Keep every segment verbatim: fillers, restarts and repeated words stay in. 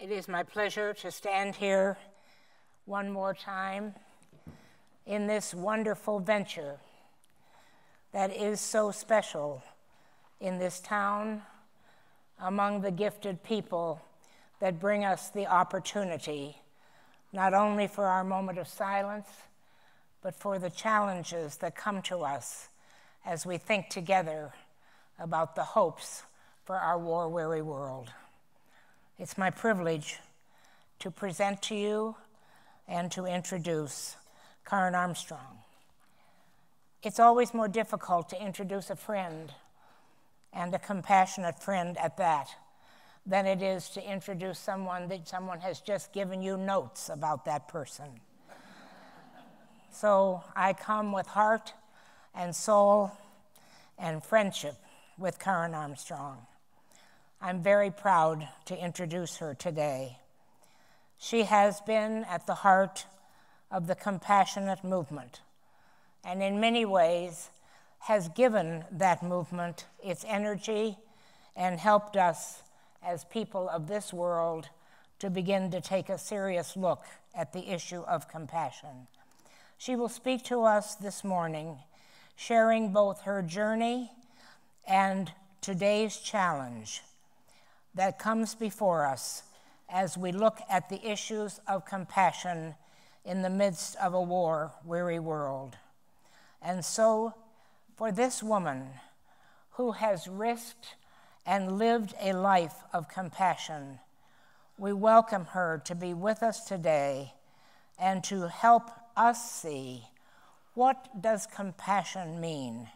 It is my pleasure to stand here one more time in this wonderful venture that is so special in this town among the gifted people that bring us the opportunity, not only for our moment of silence, but for the challenges that come to us as we think together about the hopes for our war-weary world. It's my privilege to present to you and to introduce Karen Armstrong. It's always more difficult to introduce a friend, and a compassionate friend at that, than it is to introduce someone that someone has just given you notes about that person. So I come with heart and soul and friendship with Karen Armstrong. I'm very proud to introduce her today. She has been at the heart of the compassionate movement, and in many ways has given that movement its energy and helped us as people of this world to begin to take a serious look at the issue of compassion. She will speak to us this morning, sharing both her journey and today's challenge that comes before us as we look at the issues of compassion in the midst of a war-weary world. And so, for this woman who has risked and lived a life of compassion, we welcome her to be with us today and to help us see, what does compassion mean?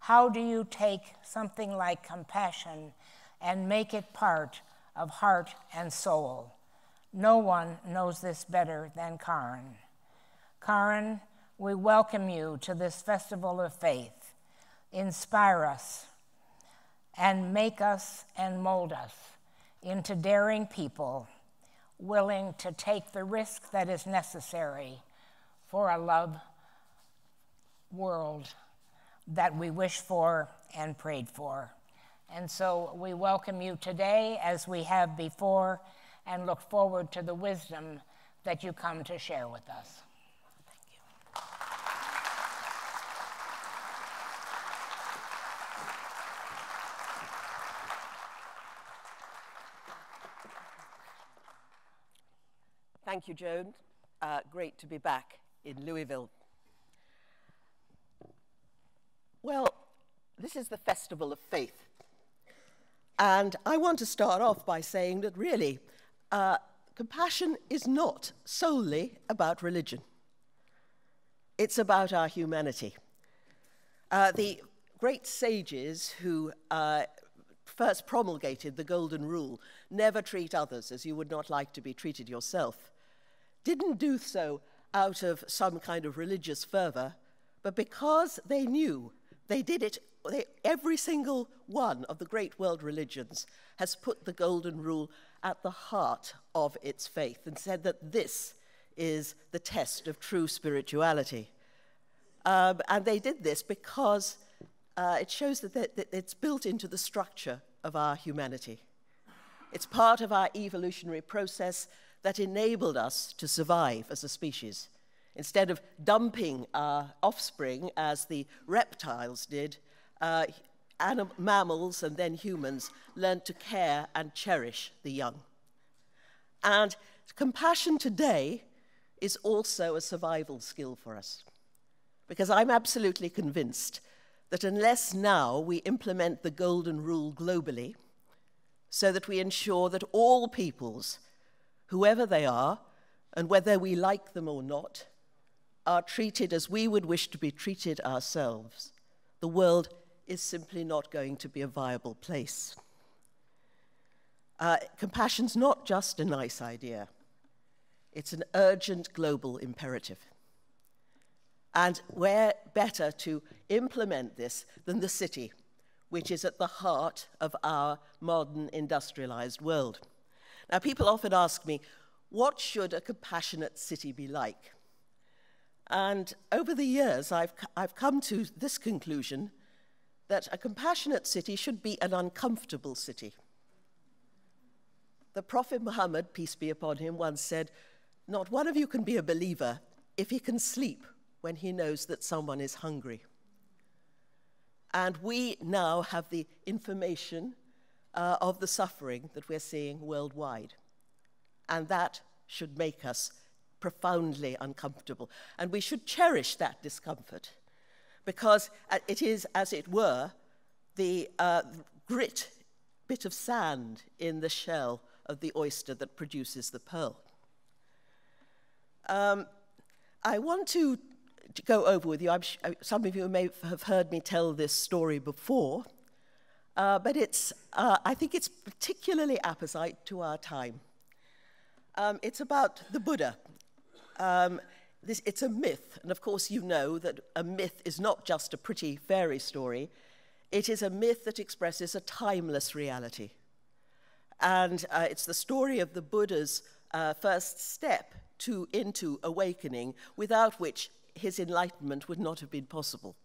How do you take something like compassion and make it part of heart and soul? No one knows this better than Karen. Karen, we welcome you to this Festival of Faith. Inspire us and make us and mold us into daring people willing to take the risk that is necessary for a love world that we wish for and prayed for. And so we welcome you today as we have before and look forward to the wisdom that you come to share with us. Thank you. Thank you, Joan. Uh, great to be back in Louisville. Well, this is the Festival of Faith. And I want to start off by saying that really, uh, compassion is not solely about religion. It's about our humanity. Uh, the great sages who uh, first promulgated the golden rule, never treat others as you would not like to be treated yourself, didn't do so out of some kind of religious fervor, but because they knew they did it. They, every single one of the great world religions has put the golden rule at the heart of its faith and said that this is the test of true spirituality. Um, and they did this because uh, it shows that, that, that it's built into the structure of our humanity. It's part of our evolutionary process that enabled us to survive as a species. Instead of dumping our offspring as the reptiles did, Uh, mammals and then humans learned to care and cherish the young. And compassion today is also a survival skill for us, because I'm absolutely convinced that unless now we implement the golden rule globally, so that we ensure that all peoples, whoever they are, and whether we like them or not, are treated as we would wish to be treated ourselves, the world is simply not going to be a viable place. Uh, compassion's not just a nice idea. It's an urgent global imperative. And where better to implement this than the city, which is at the heart of our modern industrialized world. Now, people often ask me, what should a compassionate city be like? And over the years, I've, I've come to this conclusion that a compassionate city should be an uncomfortable city. The Prophet Muhammad, peace be upon him, once said, "Not one of you can be a believer if he can sleep when he knows that someone is hungry." And we now have the information uh, of the suffering that we're seeing worldwide. And that should make us profoundly uncomfortable. And we should cherish that discomfort, because it is, as it were, the uh, grit bit of sand in the shell of the oyster that produces the pearl. Um, I want to go over with you, I'm sh some of you may have heard me tell this story before, uh, but it's, uh, I think it's particularly apposite to our time. Um, it's about the Buddha. Um, this, it's a myth, and of course you know that a myth is not just a pretty fairy story, it is a myth that expresses a timeless reality. And uh, it's the story of the Buddha's uh, first step to, into awakening, without which his enlightenment would not have been possible.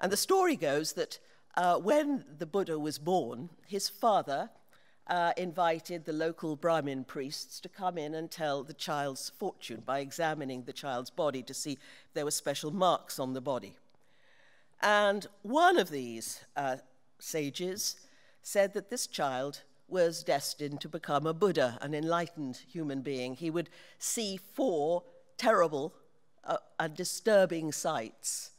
And the story goes that uh, when the Buddha was born, his father uh, invited the local Brahmin priests to come in and tell the child's fortune by examining the child's body to see if there were special marks on the body. And one of these uh, sages said that this child was destined to become a Buddha, an enlightened human being. He would see four terrible Uh, and disturbing sights,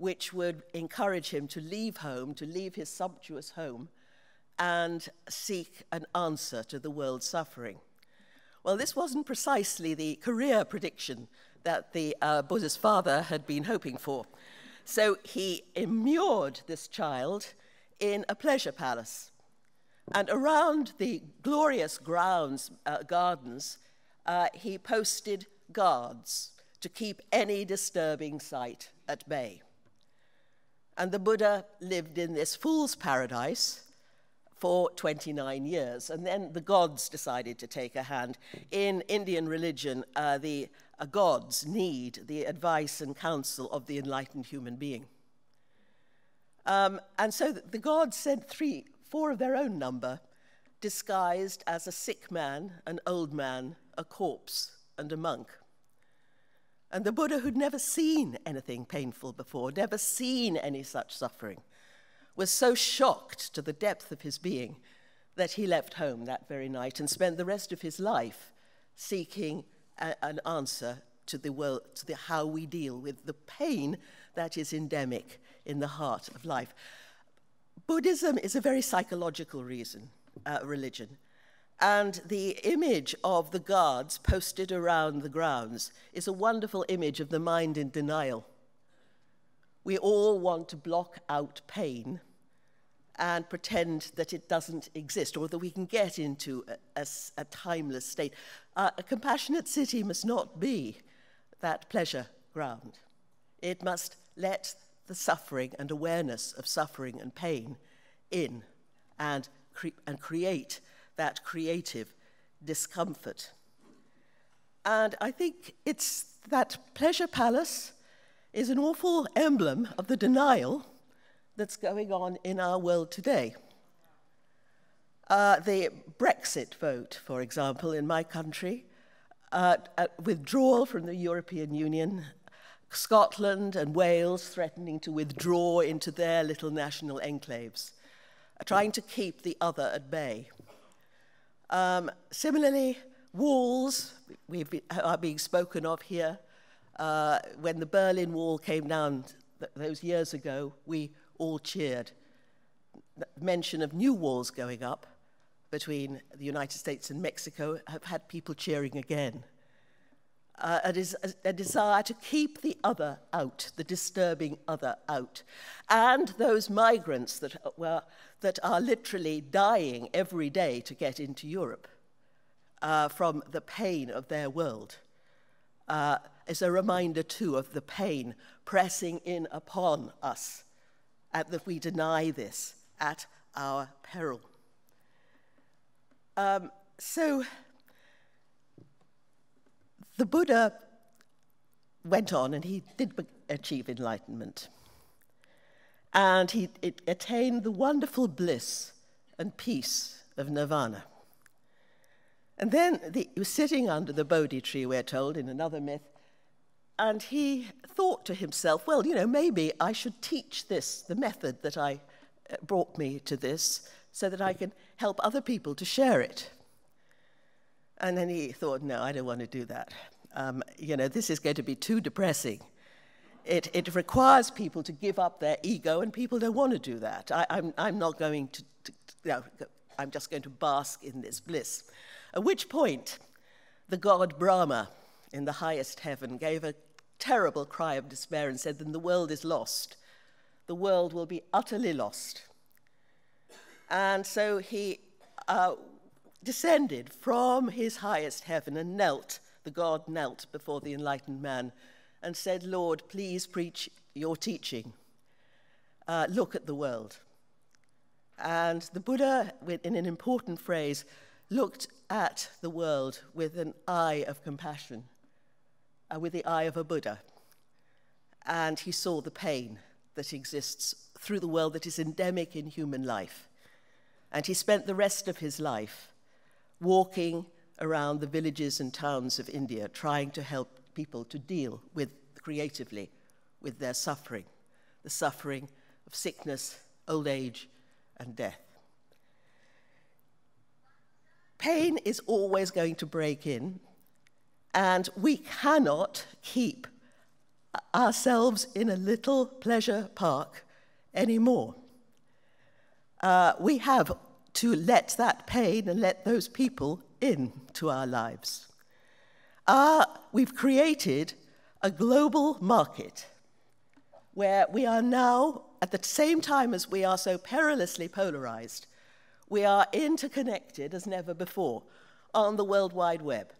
which would encourage him to leave home, to leave his sumptuous home, and seek an answer to the world's suffering. Well, this wasn't precisely the career prediction that the uh, Buddha's father had been hoping for. So he immured this child in a pleasure palace. And around the glorious grounds, uh, gardens, uh, he posted guards to keep any disturbing sight at bay. And the Buddha lived in this fool's paradise for twenty-nine years, and then the gods decided to take a hand. In Indian religion, uh, the uh, gods need the advice and counsel of the enlightened human being. Um, and so the gods sent three, four of their own number, disguised as a sick man, an old man, a corpse, and a monk. And the Buddha, who'd never seen anything painful before, never seen any such suffering, was so shocked to the depth of his being that he left home that very night and spent the rest of his life seeking a, an answer to the world, to the, how we deal with the pain that is endemic in the heart of life. Buddhism is a very psychological reason, uh, religion. And the image of the guards posted around the grounds is a wonderful image of the mind in denial. We all want to block out pain and pretend that it doesn't exist, or that we can get into a, a, a timeless state. Uh, a compassionate city must not be that pleasure ground. It must let the suffering and awareness of suffering and pain in and, cre and create that creative discomfort. And I think it's that pleasure palace is an awful emblem of the denial that's going on in our world today. Uh, the Brexit vote, for example, in my country, uh, withdrawal from the European Union, Scotland and Wales threatening to withdraw into their little national enclaves, trying to keep the other at bay. Um, similarly, walls we've be, are being spoken of here. Uh, when the Berlin Wall came down th those years ago, we all cheered. The mention of new walls going up between the United States and Mexico have had people cheering again. Uh, it is a, a desire to keep the other out, the disturbing other out. And those migrants that were, that are literally dying every day to get into Europe uh, from the pain of their world uh, is a reminder too of the pain pressing in upon us, and that we deny this at our peril. Um, so, The Buddha went on, and he did achieve enlightenment. And he it attained the wonderful bliss and peace of nirvana. And then the, he was sitting under the Bodhi tree, we're told, in another myth, and he thought to himself, well, you know, maybe I should teach this, the method that I uh, brought me to this, so that I can help other people to share it. And then he thought, no, I don't want to do that. Um, you know, this is going to be too depressing. It, it requires people to give up their ego, and people don't want to do that. I, I'm, I'm not going to, to no, I'm just going to bask in this bliss. At which point, the god Brahma, in the highest heaven, gave a terrible cry of despair and said, then the world is lost. The world will be utterly lost. And so he uh, descended from his highest heaven and knelt, the god knelt before the enlightened man and said, Lord, please preach your teaching. Uh, look at the world. And the Buddha, in an important phrase, looked at the world with an eye of compassion, uh, with the eye of a Buddha. And he saw the pain that exists through the world that is endemic in human life. And he spent the rest of his life walking around the villages and towns of India, trying to help people to deal with, creatively, with their suffering, the suffering of sickness, old age, and death. Pain is always going to break in, and we cannot keep ourselves in a little pleasure park anymore. Uh, we have to let that pain and let those people into our lives. Uh, we've created a global market where we are now, at the same time as we are so perilously polarized, we are interconnected as never before on the World Wide Web.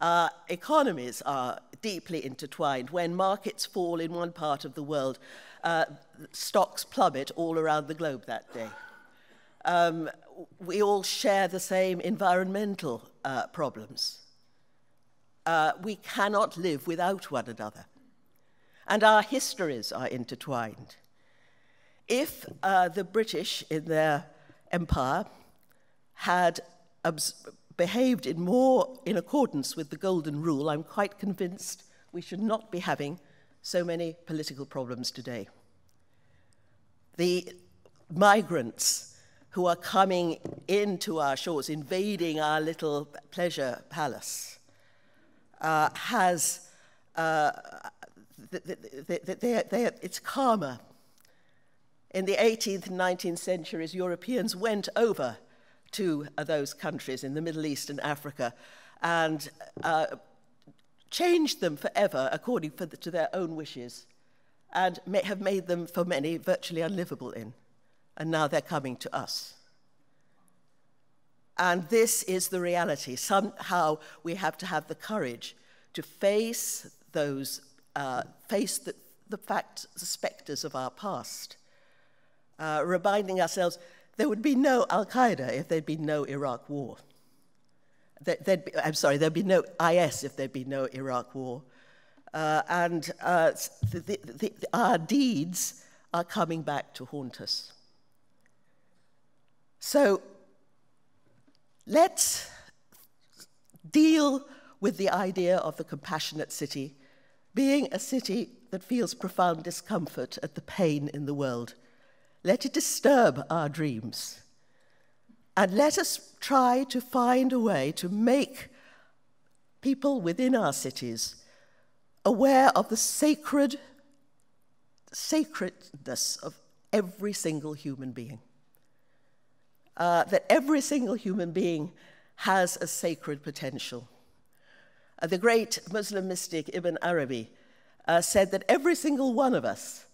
Our economies are deeply intertwined. When markets fall in one part of the world, uh, stocks plummet all around the globe that day. Um, we all share the same environmental uh, problems. Uh, we cannot live without one another. And our histories are intertwined. If uh, the British in their empire had behaved in more in accordance with the golden rule, I'm quite convinced we should not be having so many political problems today. The migrants who are coming into our shores, invading our little pleasure palace, Uh, has, uh, th th th th they, they, it's karma. In the eighteenth and nineteenth centuries, Europeans went over to uh, those countries in the Middle East and Africa and uh, changed them forever according for the, to their own wishes, and may have made them, for many, virtually unlivable in. And now they're coming to us. And this is the reality. Somehow we have to have the courage to face those, uh, face the, the facts, the specters of our past, uh, reminding ourselves there would be no Al Qaeda if there'd been no Iraq war. There, there'd be, I'm sorry, there'd be no I S if there'd be no Iraq war. Uh, and uh, the, the, the, our deeds are coming back to haunt us. So, let's deal with the idea of the compassionate city being a city that feels profound discomfort at the pain in the world. Let it disturb our dreams. And let us try to find a way to make people within our cities aware of the sacred, sacredness of every single human being. Uh, that every single human being has a sacred potential. Uh, the great Muslim mystic Ibn Arabi uh, said that every single one of us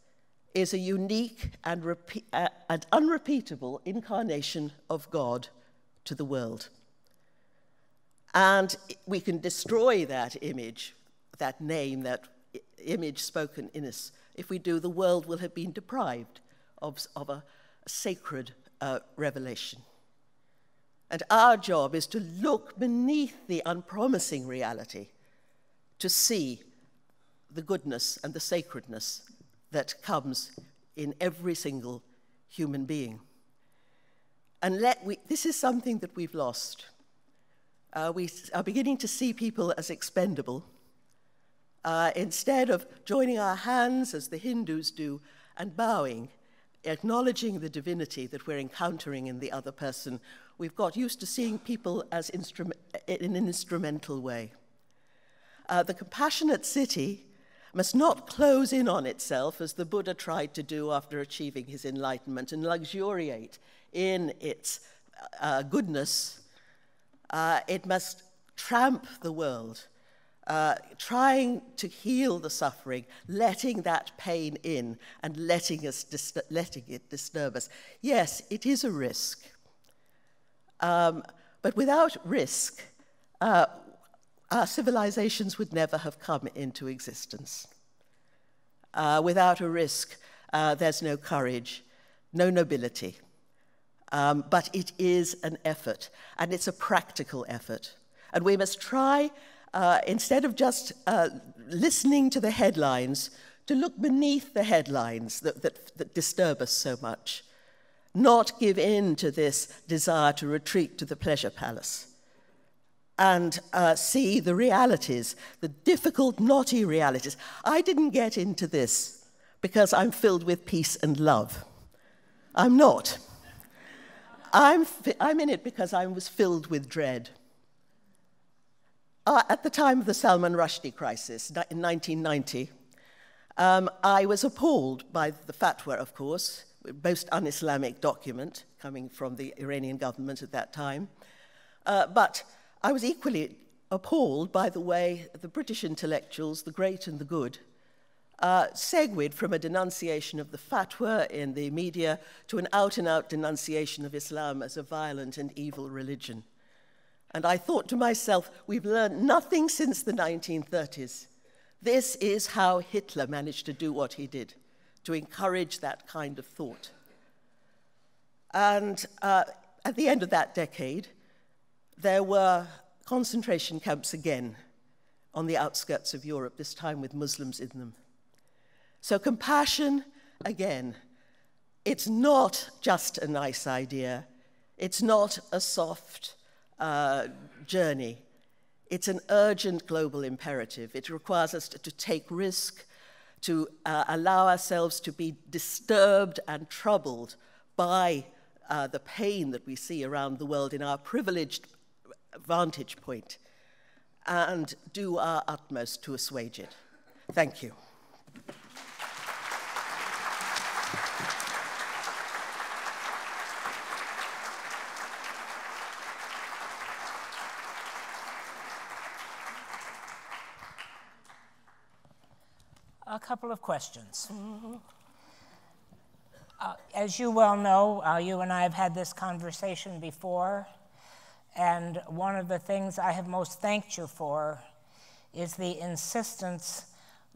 is a unique and, repeat, uh, and unrepeatable incarnation of God to the world. And we can destroy that image, that name, that image spoken in us. If we do, the world will have been deprived of, of a sacred Uh, revelation. And our job is to look beneath the unpromising reality to see the goodness and the sacredness that comes in every single human being. And let we, this is something that we've lost. Uh, we are beginning to see people as expendable. Uh, instead of joining our hands, as the Hindus do, and bowing, acknowledging the divinity that we're encountering in the other person, we've got used to seeing people as instru- in an instrumental way. Uh, the compassionate city must not close in on itself, as the Buddha tried to do after achieving his enlightenment, and luxuriate in its uh, goodness. Uh, it must tramp the world, uh, trying to heal the suffering, letting that pain in and letting, us dis- letting it disturb us. Yes, it is a risk. Um, but without risk, uh, our civilizations would never have come into existence. Uh, without a risk, uh, there's no courage, no nobility. Um, but it is an effort, and it's a practical effort. And we must try, uh, instead of just uh, listening to the headlines, to look beneath the headlines that, that, that disturb us so much. Not give in to this desire to retreat to the pleasure palace. And uh, see the realities, the difficult, knotty realities. I didn't get into this because I'm filled with peace and love. I'm not. I'm, fi I'm in it because I was filled with dread. Uh, at the time of the Salman Rushdie crisis in nineteen ninety, um, I was appalled by the fatwa, of course, most un-Islamic document coming from the Iranian government at that time. Uh, but I was equally appalled by the way the British intellectuals, the great and the good, uh, segued from a denunciation of the fatwa in the media to an out-and-out denunciation of Islam as a violent and evil religion. And I thought to myself, we've learned nothing since the nineteen thirties. This is how Hitler managed to do what he did, to encourage that kind of thought. And uh, at the end of that decade, there were concentration camps again on the outskirts of Europe, this time with Muslims in them. So compassion, again, it's not just a nice idea. It's not a soft uh, journey. It's an urgent global imperative. It requires us to, to take risk, to uh, allow ourselves to be disturbed and troubled by uh, the pain that we see around the world in our privileged vantage point, and do our utmost to assuage it. Thank you. A couple of questions. Mm-hmm. uh, as you well know, uh, you and I have had this conversation before. And one of the things I have most thanked you for is the insistence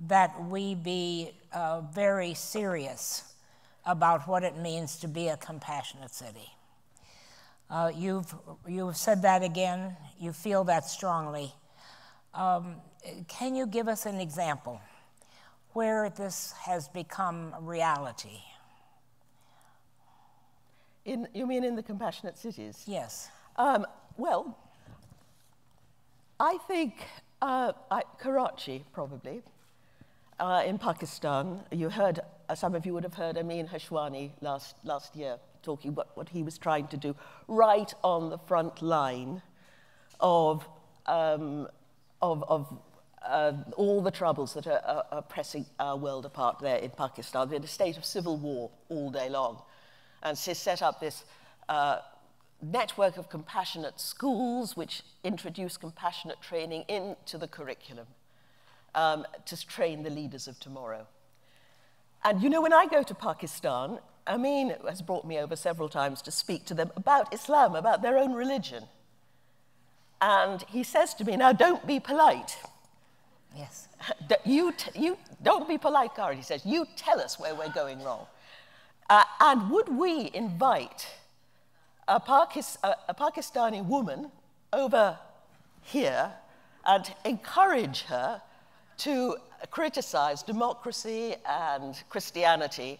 that we be uh, very serious about what it means to be a compassionate city. Uh, you've, you've said that again. You feel that strongly. Um, can you give us an example where this has become reality? In, you mean in the compassionate cities? Yes. Um, Well, I think uh, I, Karachi, probably, uh, in Pakistan. You heard, uh, some of you would have heard Amin Hashwani last, last year talking about what he was trying to do right on the front line of, um, of, of uh, all the troubles that are, are, are pressing our world apart there in Pakistan. They're in a state of civil war all day long. And she set up this uh, network of compassionate schools which introduce compassionate training into the curriculum um, to train the leaders of tomorrow. And you know, when I go to Pakistan, Amin has brought me over several times to speak to them about Islam, about their own religion. And he says to me, now don't be polite. Yes. You, t you don't be polite, Karen, he says. You tell us where we're going wrong. Uh, and would we invite A, Pakis, a, a Pakistani woman over here and encourage her to criticize democracy and Christianity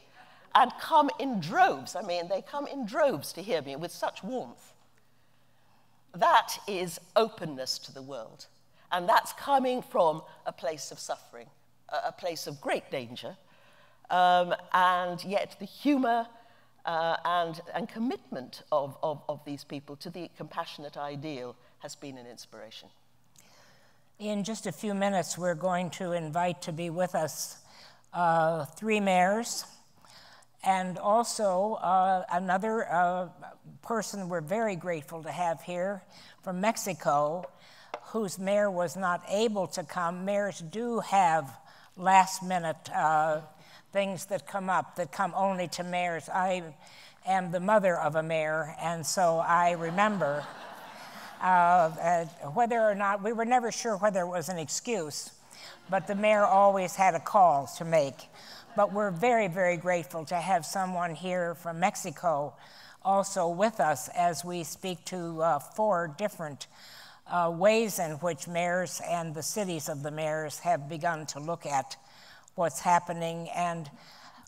and come in droves. I mean, they come in droves to hear me with such warmth. That is openness to the world. And that's coming from a place of suffering, a place of great danger, um, and yet the humor uh, and, and commitment of, of, of these people to the compassionate ideal has been an inspiration. In just a few minutes, we're going to invite to be with us uh, three mayors, and also uh, another uh, person we're very grateful to have here from Mexico, whose mayor was not able to come. Mayors do have last-minute uh, things that come up, that come only to mayors. I am the mother of a mayor, and so I remember uh, uh, whether or not, we were never sure whether it was an excuse, but the mayor always had a call to make. But we're very, very grateful to have someone here from Mexico also with us as we speak to uh, four different uh, ways in which mayors and the cities of the mayors have begun to look at what's happening. And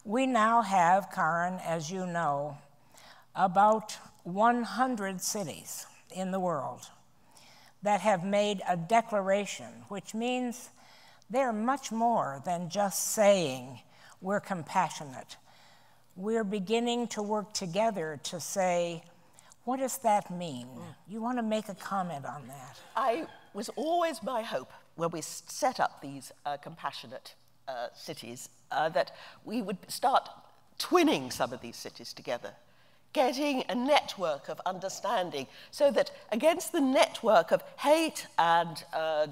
we now have, Karen, as you know, about one hundred cities in the world that have made a declaration, which means they're much more than just saying, we're compassionate. We're beginning to work together to say, what does that mean? You want to make a comment on that? I was always my hope when we set up these uh, compassionate uh, cities uh, that we would start twinning some of these cities together, getting a network of understanding so that against the network of hate and, uh,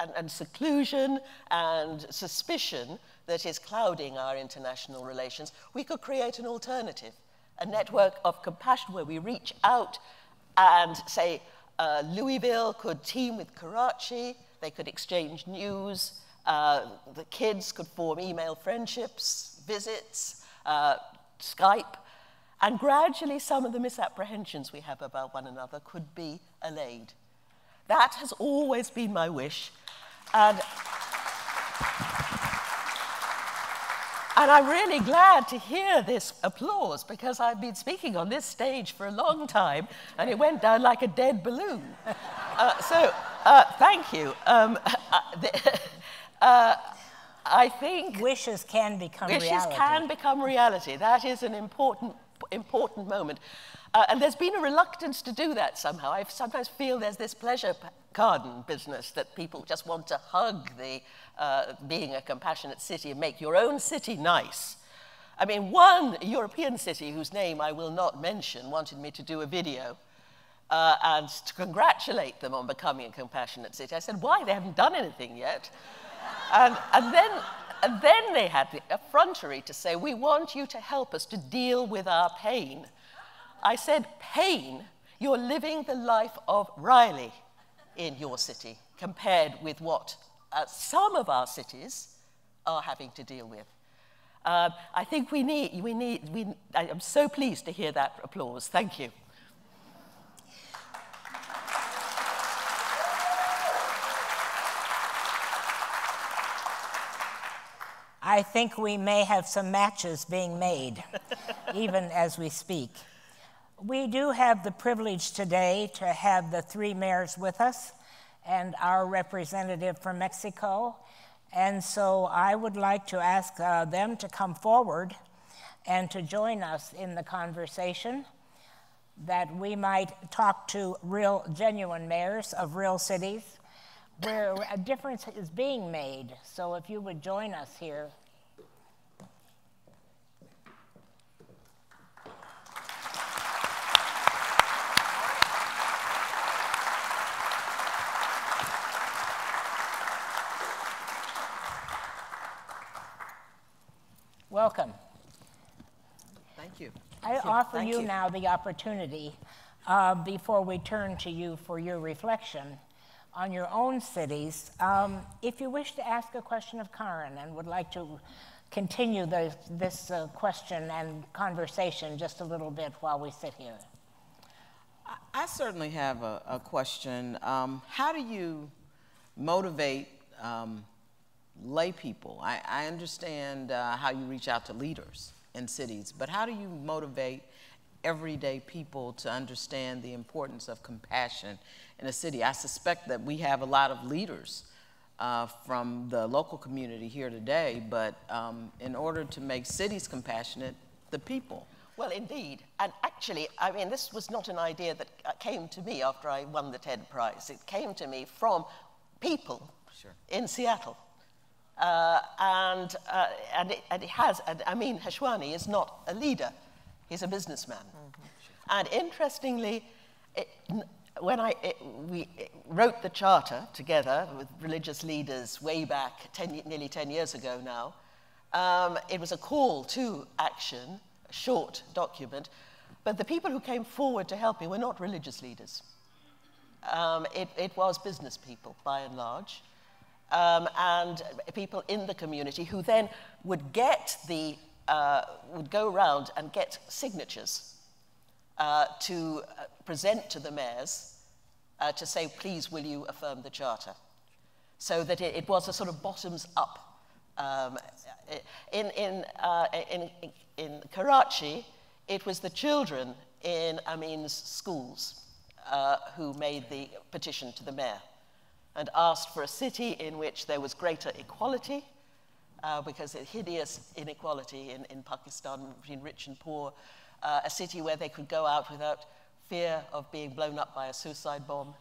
and, and seclusion and suspicion that is clouding our international relations, we could create an alternative, a network of compassion where we reach out and say, uh, Louisville could team with Karachi, they could exchange news, uh, the kids could form email friendships, visits, uh, Skype, and gradually some of the misapprehensions we have about one another could be allayed. That has always been my wish. And, and I'm really glad to hear this applause because I've been speaking on this stage for a long time and it went down like a dead balloon. uh, so uh, thank you. Um, uh, the, uh, I think wishes can become wishes reality. Wishes can become reality. That is an important important moment. Uh, and there's been a reluctance to do that somehow. I sometimes feel there's this pleasure garden business that people just want to hug the uh, being a compassionate city and make your own city nice. I mean, one European city whose name I will not mention wanted me to do a video uh, and to congratulate them on becoming a compassionate city. I said, why? They haven't done anything yet. and, and then... And then they had the effrontery to say, we want you to help us to deal with our pain. I said, pain? You're living the life of Riley in your city, compared with what uh, some of our cities are having to deal with. Um, I think we need, we need, we, I'm so pleased to hear that applause. Thank you. I think we may have some matches being made, even as we speak. We do have the privilege today to have the three mayors with us and our representative from Mexico. And so I would like to ask uh, them to come forward and to join us in the conversation that we might talk to real, genuine mayors of real cities, where a difference is being made. So if you would join us here. Welcome. Thank you. I offer you now the opportunity, uh, before we turn to you for your reflection, on your own cities. Um, if you wish to ask a question of Karen and would like to continue the, this uh, question and conversation just a little bit while we sit here. I, I certainly have a, a question. Um, how do you motivate um, lay people? I, I understand uh, how you reach out to leaders in cities, but how do you motivate everyday people to understand the importance of compassion in a city. I suspect that we have a lot of leaders uh, from the local community here today, but um, in order to make cities compassionate, the people. Well, indeed. And actually, I mean, this was not an idea that came to me after I won the TED Prize. It came to me from people sure. in Seattle. Uh, and, uh, and, it, and it has, and Amin Hashwani is not a leader, he's a businessman. Mm-hmm. Sure. And interestingly, it, when I, it, we it wrote the charter together with religious leaders way back, ten, nearly ten years ago now, um, it was a call to action, a short document, but the people who came forward to help me were not religious leaders. Um, it, it was business people, by and large. Um, and people in the community who then would get the, uh, would go around and get signatures uh, to uh, present to the mayors uh, to say, please, will you affirm the charter? So that it, it was a sort of bottoms up. Um, in, in, uh, in, in Karachi, it was the children in Amin's schools uh, who made the petition to the mayor and asked for a city in which there was greater equality, uh, because of hideous inequality in, in Pakistan between rich and poor, uh, a city where they could go out without fear of being blown up by a suicide bomb.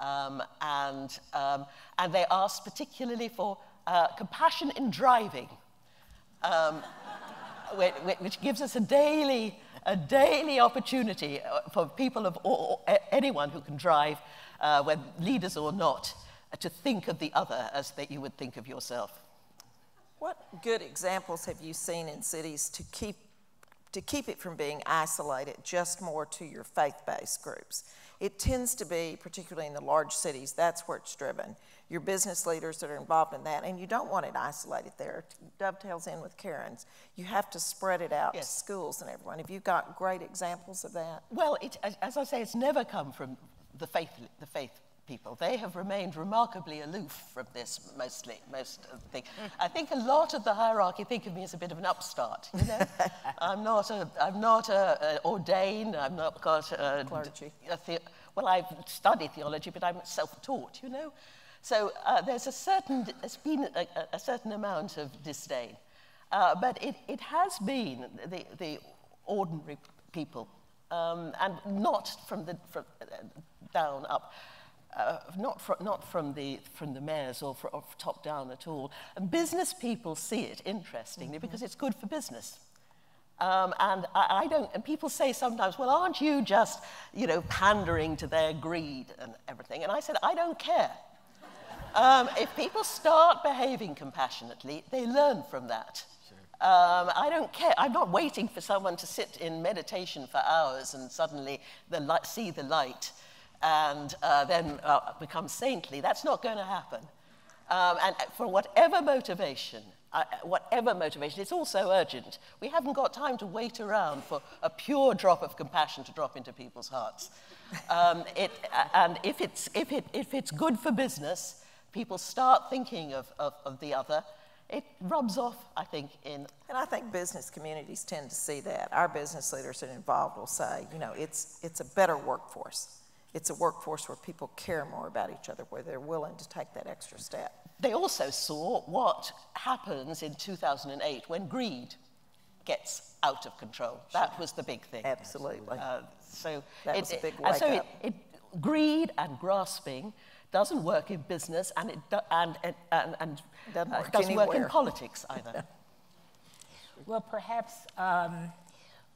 Um, and, um, and they asked particularly for uh, compassion in driving, um, which, which gives us a daily, a daily opportunity for people of all, anyone who can drive, Uh, whether leaders or not, uh, to think of the other as that you would think of yourself. What good examples have you seen in cities to keep, to keep it from being isolated just more to your faith-based groups? It tends to be, particularly in the large cities, that's where it's driven. Your business leaders that are involved in that, and you don't want it isolated there. It dovetails in with Karen's. You have to spread it out yes. to schools and everyone. Have you got great examples of that? Well, it, as, as I say, it's never come from The faith, the faith people. They have remained remarkably aloof from this, mostly, most of the thing. I think a lot of the hierarchy think of me as a bit of an upstart, you know? I'm not a, I'm not a, a ordained, I'm not got a... Clergy. A the, well, I've studied theology, but I'm self-taught, you know? So uh, there's a certain, there's been a, a certain amount of disdain. Uh, but it, it has been the, the ordinary people, um, and not from the... From, uh, down, up, uh, not, fr not from the from the mayors or, fr or top down at all. And business people see it, interestingly, mm-hmm. because it's good for business. Um, and I, I don't, and people say sometimes, well, aren't you just, you know, pandering to their greed and everything? And I said, I don't care. um, if people start behaving compassionately, they learn from that. Um, I don't care. I'm not waiting for someone to sit in meditation for hours and suddenly the light, see the light and uh, then uh, become saintly. That's not going to happen. Um, and for whatever motivation, uh, whatever motivation, it's also urgent. We haven't got time to wait around for a pure drop of compassion to drop into people's hearts. Um, it, and if it's, if, it, if it's good for business, people start thinking of, of, of the other. It rubs off, I think, in... And I think business communities tend to see that. Our business leaders that are involved will say, you know, it's, it's a better workforce. It's a workforce where people care more about each other, where they're willing to take that extra step. They also saw what happens in two thousand eight when greed gets out of control. Sure. That was the big thing. Absolutely. Uh, so that it, was a big wake and so up. It, it, greed and grasping doesn't work in business, and it do, and, and, and, and doesn't, work, uh, doesn't work in politics either. Well, perhaps um,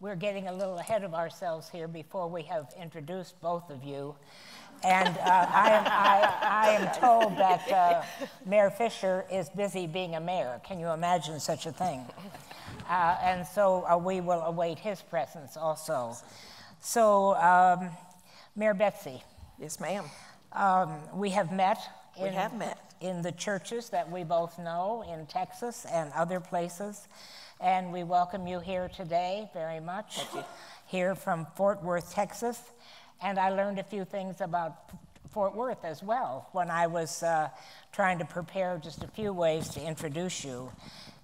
we're getting a little ahead of ourselves here before we have introduced both of you. And uh, I, am, I, I am told that uh, Mayor Fisher is busy being a mayor. Can you imagine such a thing? Uh, and so uh, we will await his presence also. So, um, Mayor Betsy. Yes, ma'am. Um, we have met in, we have met in the churches that we both know in Texas and other places, and we welcome you here today very much. Thank you. Here from Fort Worth, Texas, and I learned a few things about Fort Worth as well when I was uh, trying to prepare just a few ways to introduce you.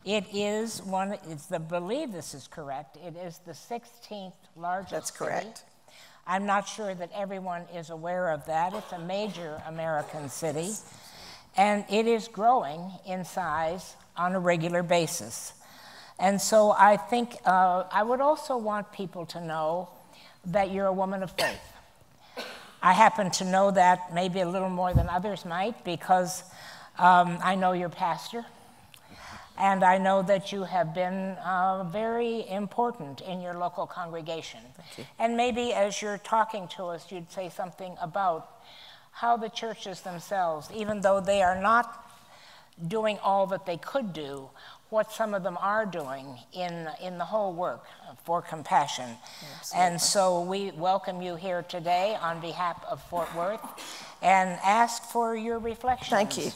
It is one, it's the, believe this is correct, it is the sixteenth largest That's correct. City. I'm not sure that everyone is aware of that. It's a major American city, and it is growing in size on a regular basis. And so I think uh, I would also want people to know that you're a woman of faith. I happen to know that maybe a little more than others might because um, I know your pastor. And I know that you have been uh, very important in your local congregation. Thank you. And maybe as you're talking to us, you'd say something about how the churches themselves, even though they are not doing all that they could do, what some of them are doing in, in the whole work for compassion. Absolutely. And so we welcome you here today on behalf of Fort Worth and ask for your reflections. Thank you.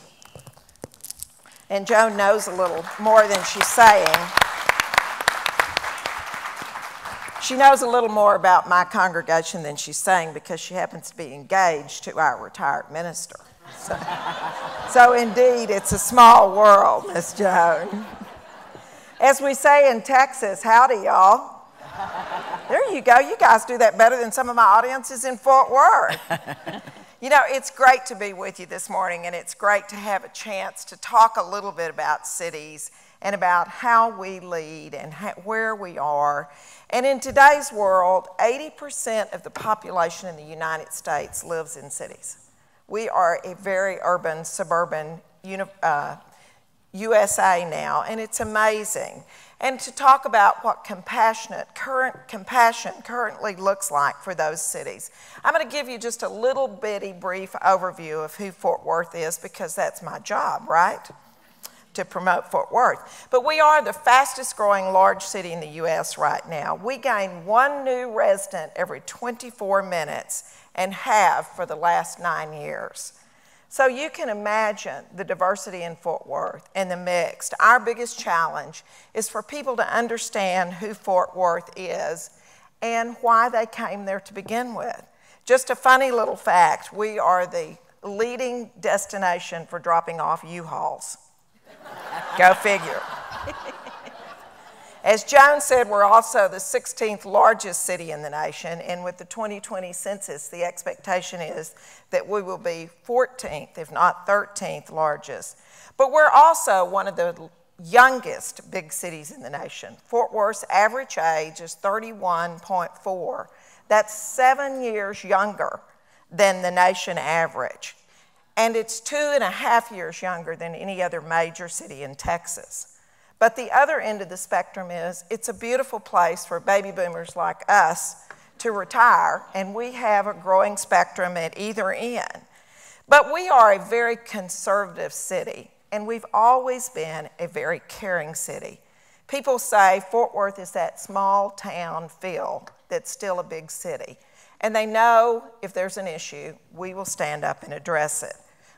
And Joan knows a little more than she's saying. She knows a little more about my congregation than she's saying because she happens to be engaged to our retired minister. So, so indeed, it's a small world, Miss Joan. As we say in Texas, howdy, y'all. There you go. You guys do that better than some of my audiences in Fort Worth. You know, it's great to be with you this morning, and it's great to have a chance to talk a little bit about cities and about how we lead and how, where we are. And in today's world, eighty percent of the population in the United States lives in cities. We are a very urban, suburban uh, U S A now, and it's amazing. And to talk about what compassionate, current, compassion currently looks like for those cities. I'm going to give you just a little bitty brief overview of who Fort Worth is because that's my job, right? To promote Fort Worth. But we are the fastest growing large city in the U S right now. We gain one new resident every twenty-four minutes and have for the last nine years. So you can imagine the diversity in Fort Worth and the mixed. Our biggest challenge is for people to understand who Fort Worth is and why they came there to begin with. Just a funny little fact, we are the leading destination for dropping off U-Hauls. Go figure. As Joan said, we're also the sixteenth largest city in the nation, and with the twenty twenty census, the expectation is that we will be fourteenth, if not thirteenth largest. But we're also one of the youngest big cities in the nation. Fort Worth's average age is thirty-one point four. That's seven years younger than the nation average. And it's two and a half years younger than any other major city in Texas. But the other end of the spectrum is it's a beautiful place for baby boomers like us to retire, and we have a growing spectrum at either end. But we are a very conservative city, and we've always been a very caring city. People say Fort Worth is that small town feel that's still a big city, and they know if there's an issue, we will stand up and address it.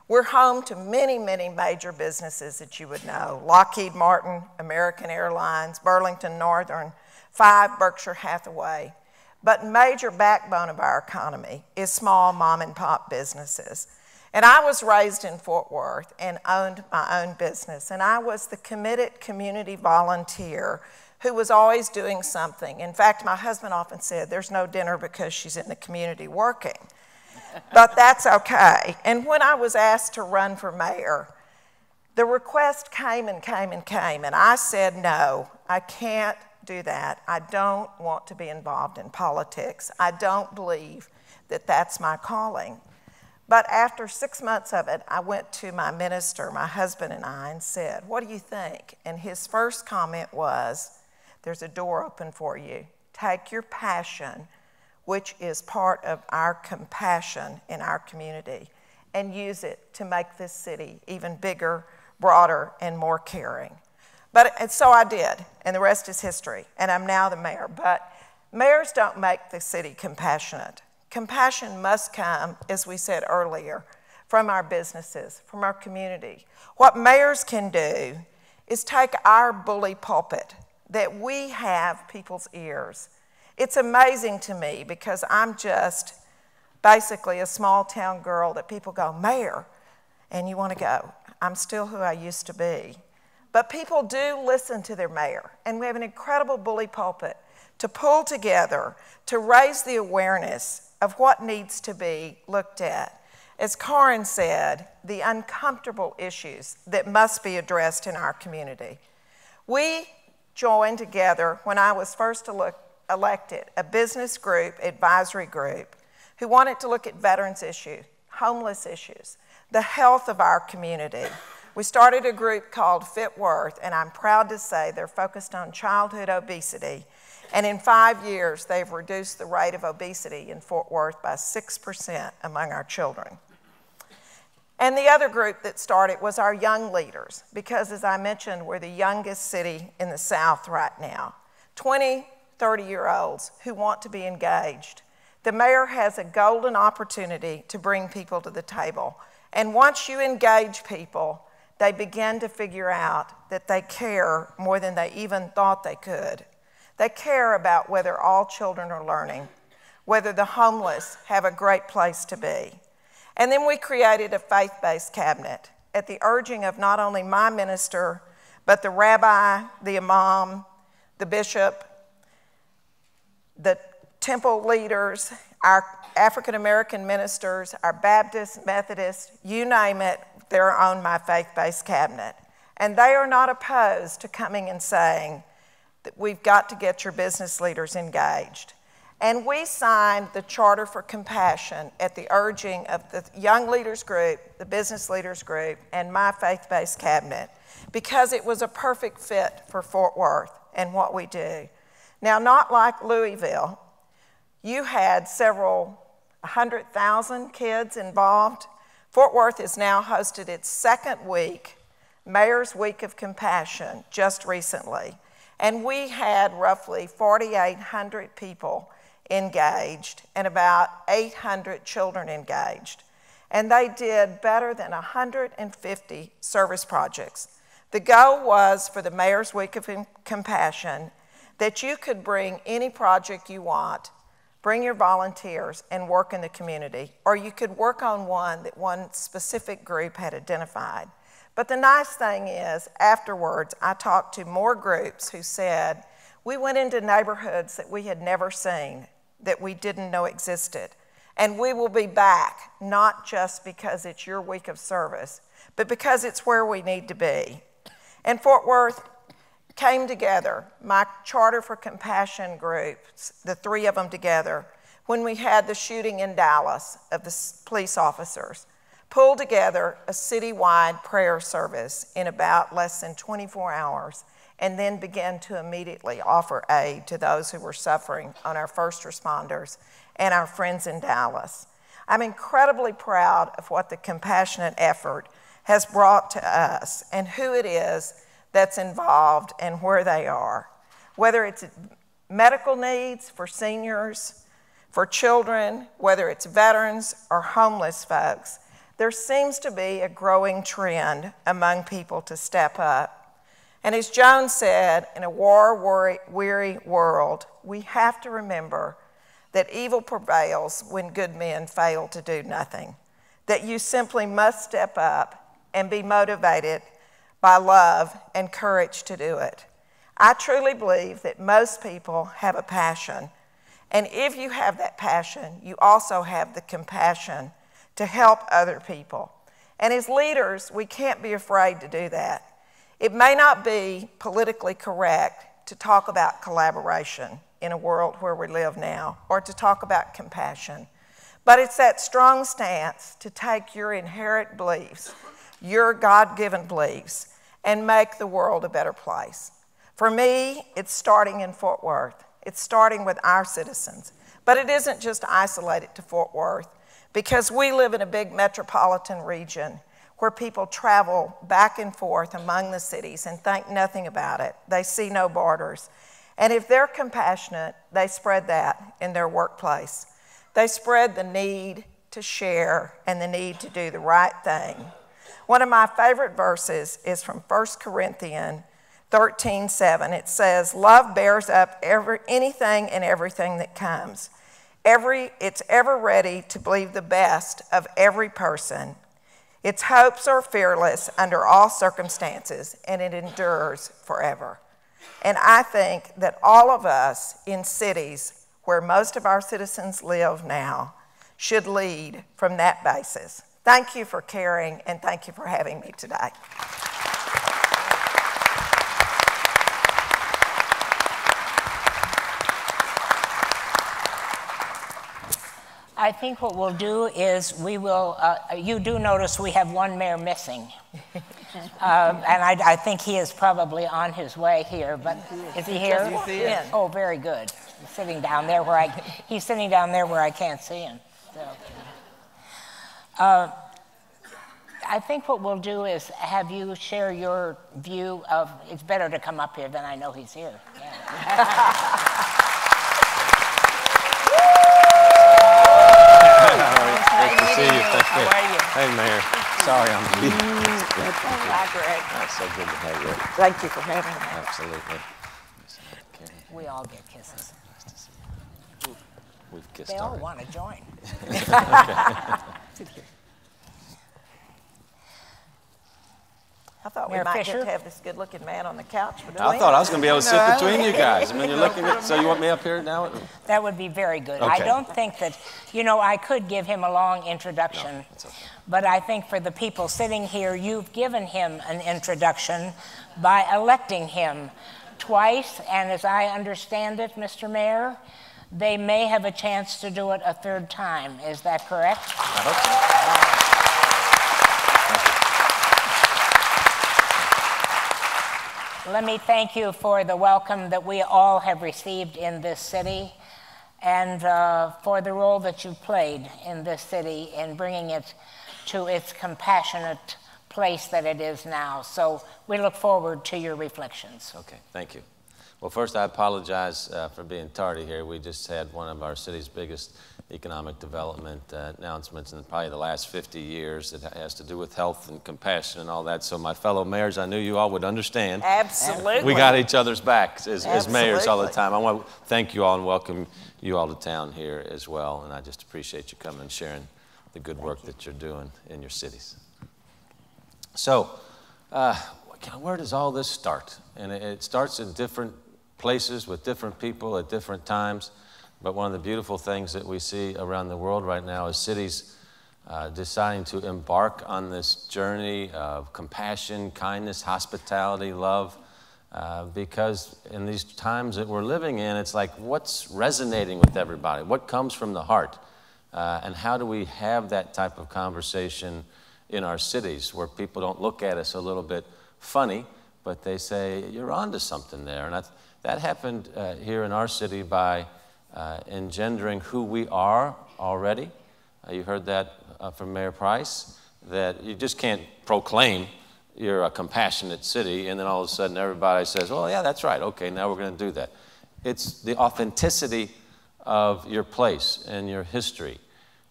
We're home to many, many major businesses that you would know. Lockheed Martin, American Airlines, Burlington Northern, Five, Berkshire Hathaway. But major backbone of our economy is small mom and pop businesses. And I was raised in Fort Worth and owned my own business. And I was the committed community volunteer who was always doing something. In fact, my husband often said, there's no dinner because she's in the community working. But that's okay. And when I was asked to run for mayor, the request came and came and came, and I said, no, I can't do that. I don't want to be involved in politics. I don't believe that that's my calling. But after six months of it, I went to my minister, my husband and I, and said, what do you think? And his first comment was, there's a door open for you. Take your passion, which is part of our compassion in our community, and use it to make this city even bigger, broader, and more caring. But, and so I did, and the rest is history, and I'm now the mayor. But mayors don't make the city compassionate. Compassion must come, as we said earlier, from our businesses, from our community. What mayors can do is take our bully pulpit that we have people's ears. It's amazing to me because I'm just basically a small town girl that people go, Mayor, and you want to go, I'm still who I used to be. But people do listen to their mayor, and we have an incredible bully pulpit to pull together to raise the awareness of what needs to be looked at. As Karen said, the uncomfortable issues that must be addressed in our community. We joined together when I was first elected, a business group, advisory group, who wanted to look at veterans' issues, homeless issues, the health of our community. We started a group called Fit Worth, and I'm proud to say they're focused on childhood obesity. And in five years, they've reduced the rate of obesity in Fort Worth by six percent among our children. And the other group that started was our young leaders, because as I mentioned, we're the youngest city in the South right now. twenty, thirty-year-olds who want to be engaged. The mayor has a golden opportunity to bring people to the table. And once you engage people, they begin to figure out that they care more than they even thought they could. They care about whether all children are learning, whether the homeless have a great place to be. And then we created a faith-based cabinet at the urging of not only my minister, but the rabbi, the imam, the bishop, the temple leaders, our African-American ministers, our Baptist, Methodist, you name it, they're on my faith-based cabinet. And they are not opposed to coming and saying that we've got to get your business leaders engaged. And we signed the Charter for Compassion at the urging of the Young Leaders Group, the Business Leaders Group, and my faith-based cabinet, because it was a perfect fit for Fort Worth and what we do. Now, not like Louisville, you had several hundred thousand kids involved. Fort Worth has now hosted its second week, Mayor's Week of Compassion, just recently. And we had roughly forty-eight hundred people engaged and about eight hundred children engaged. And they did better than one hundred fifty service projects. The goal was for the Mayor's Week of Compassion that you could bring any project you want, bring your volunteers and work in the community, or you could work on one that one specific group had identified. But the nice thing is, afterwards, I talked to more groups who said, we went into neighborhoods that we had never seen, that we didn't know existed, and we will be back, not just because it's your week of service, but because it's where we need to be. And Fort Worth came together, my Charter for Compassion groups, the three of them together, when we had the shooting in Dallas of the police officers, pulled together a citywide prayer service in about less than twenty-four hours, and then began to immediately offer aid to those who were suffering on our first responders and our friends in Dallas. I'm incredibly proud of what the compassionate effort has brought to us and who it is that's involved and where they are. Whether it's medical needs for seniors, for children, whether it's veterans or homeless folks, there seems to be a growing trend among people to step up. And as Joan said, in a war-weary world, we have to remember that evil prevails when good men fail to do nothing, that you simply must step up and be motivated by love and courage to do it. I truly believe that most people have a passion, and if you have that passion, you also have the compassion to help other people. And as leaders, we can't be afraid to do that. It may not be politically correct to talk about collaboration in a world where we live now, or to talk about compassion, but it's that strong stance to take your inherent beliefs, your God-given beliefs, and make the world a better place. For me, it's starting in Fort Worth. It's starting with our citizens. But it isn't just isolated to Fort Worth, because we live in a big metropolitan region where people travel back and forth among the cities and think nothing about it. They see no borders. And if they're compassionate, they spread that in their workplace. They spread the need to share and the need to do the right thing. One of my favorite verses is from First Corinthians thirteen seven. It says, love bears up every, anything and everything that comes. Every, it's ever ready to believe the best of every person. Its hopes are fearless under all circumstances, and it endures forever. And I think that all of us in cities where most of our citizens live now should lead from that basis. Thank you for caring, and thank you for having me today. I think what we'll do is we will, uh, you do notice we have one mayor missing. um, and I, I think he is probably on his way here, but is he here? Does he see him? Oh, very good. He's sitting down there where I, he's sitting down there where I can't see him. So. Uh, I think what we'll do is have you share your view of, it's better to come up here than I know he's here. Yeah. How are you? Hey, Mayor. Sorry I'm here. That's so good to have you. Thank you for having me. Absolutely. We all get kisses. Nice to see you. We've kissed. They all already. Want to join. I thought we Mayor might Fisher? Get to have this good-looking man on the couch. Between I thought I was going to be able to sit no. between you guys. I mean, you're looking at, so you want me up here now? That would be very good. Okay. I don't think that, you know, I could give him a long introduction, no, that's okay. But I think for the people sitting here, you've given him an introduction by electing him twice, and as I understand it, Mister Mayor, they may have a chance to do it a third time. Is that correct? I hope so. Let me thank you for the welcome that we all have received in this city and uh, for the role that you played in this city in bringing it to its compassionate place that it is now. So we look forward to your reflections. Okay, thank you. Well, first I apologize uh, for being tardy here. We just had one of our city's biggest economic development uh, announcements in probably the last fifty years. It has to do with health and compassion and all that. So my fellow mayors, I knew you all would understand. Absolutely. We got each other's backs as, as mayors all the time. I want to thank you all and welcome you all to town here as well. And I just appreciate you coming and sharing the good thank work you. That you're doing in your cities. So uh, where does all this start? And it, it starts in different places with different people at different times. But one of the beautiful things that we see around the world right now is cities uh, deciding to embark on this journey of compassion, kindness, hospitality, love, uh, because in these times that we're living in, it's like what's resonating with everybody? What comes from the heart? Uh, and how do we have that type of conversation in our cities where people don't look at us a little bit funny, but they say, you're onto something there. And I, that happened uh, here in our city by Uh, engendering who we are already. Uh, you heard that uh, from Mayor Price, that you just can't proclaim you're a compassionate city and then all of a sudden everybody says, well, yeah, that's right. Okay, now we're going to do that. It's the authenticity of your place and your history.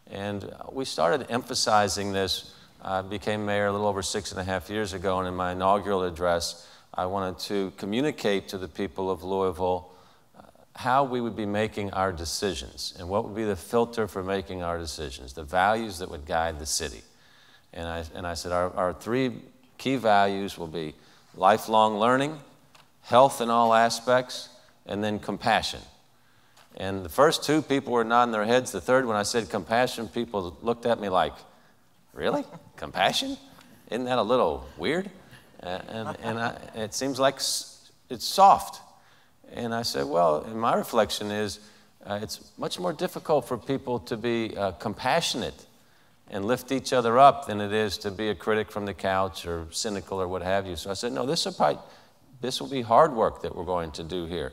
And we started emphasizing this. I became mayor a little over six and a half years ago, and in my inaugural address, I wanted to communicate to the people of Louisville how we would be making our decisions and what would be the filter for making our decisions, the values that would guide the city. And I, and I said our, our three key values will be lifelong learning, health in all aspects, and then compassion. And the first two people were nodding their heads. The third, when I said compassion, people looked at me like, really? Compassion? Isn't that a little weird? Uh, and and I, it seems like it's soft. And I said, well, and my reflection is uh, it's much more difficult for people to be uh, compassionate and lift each other up than it is to be a critic from the couch or cynical or what have you. So I said, no, this will, probably, this will be hard work that we're going to do here.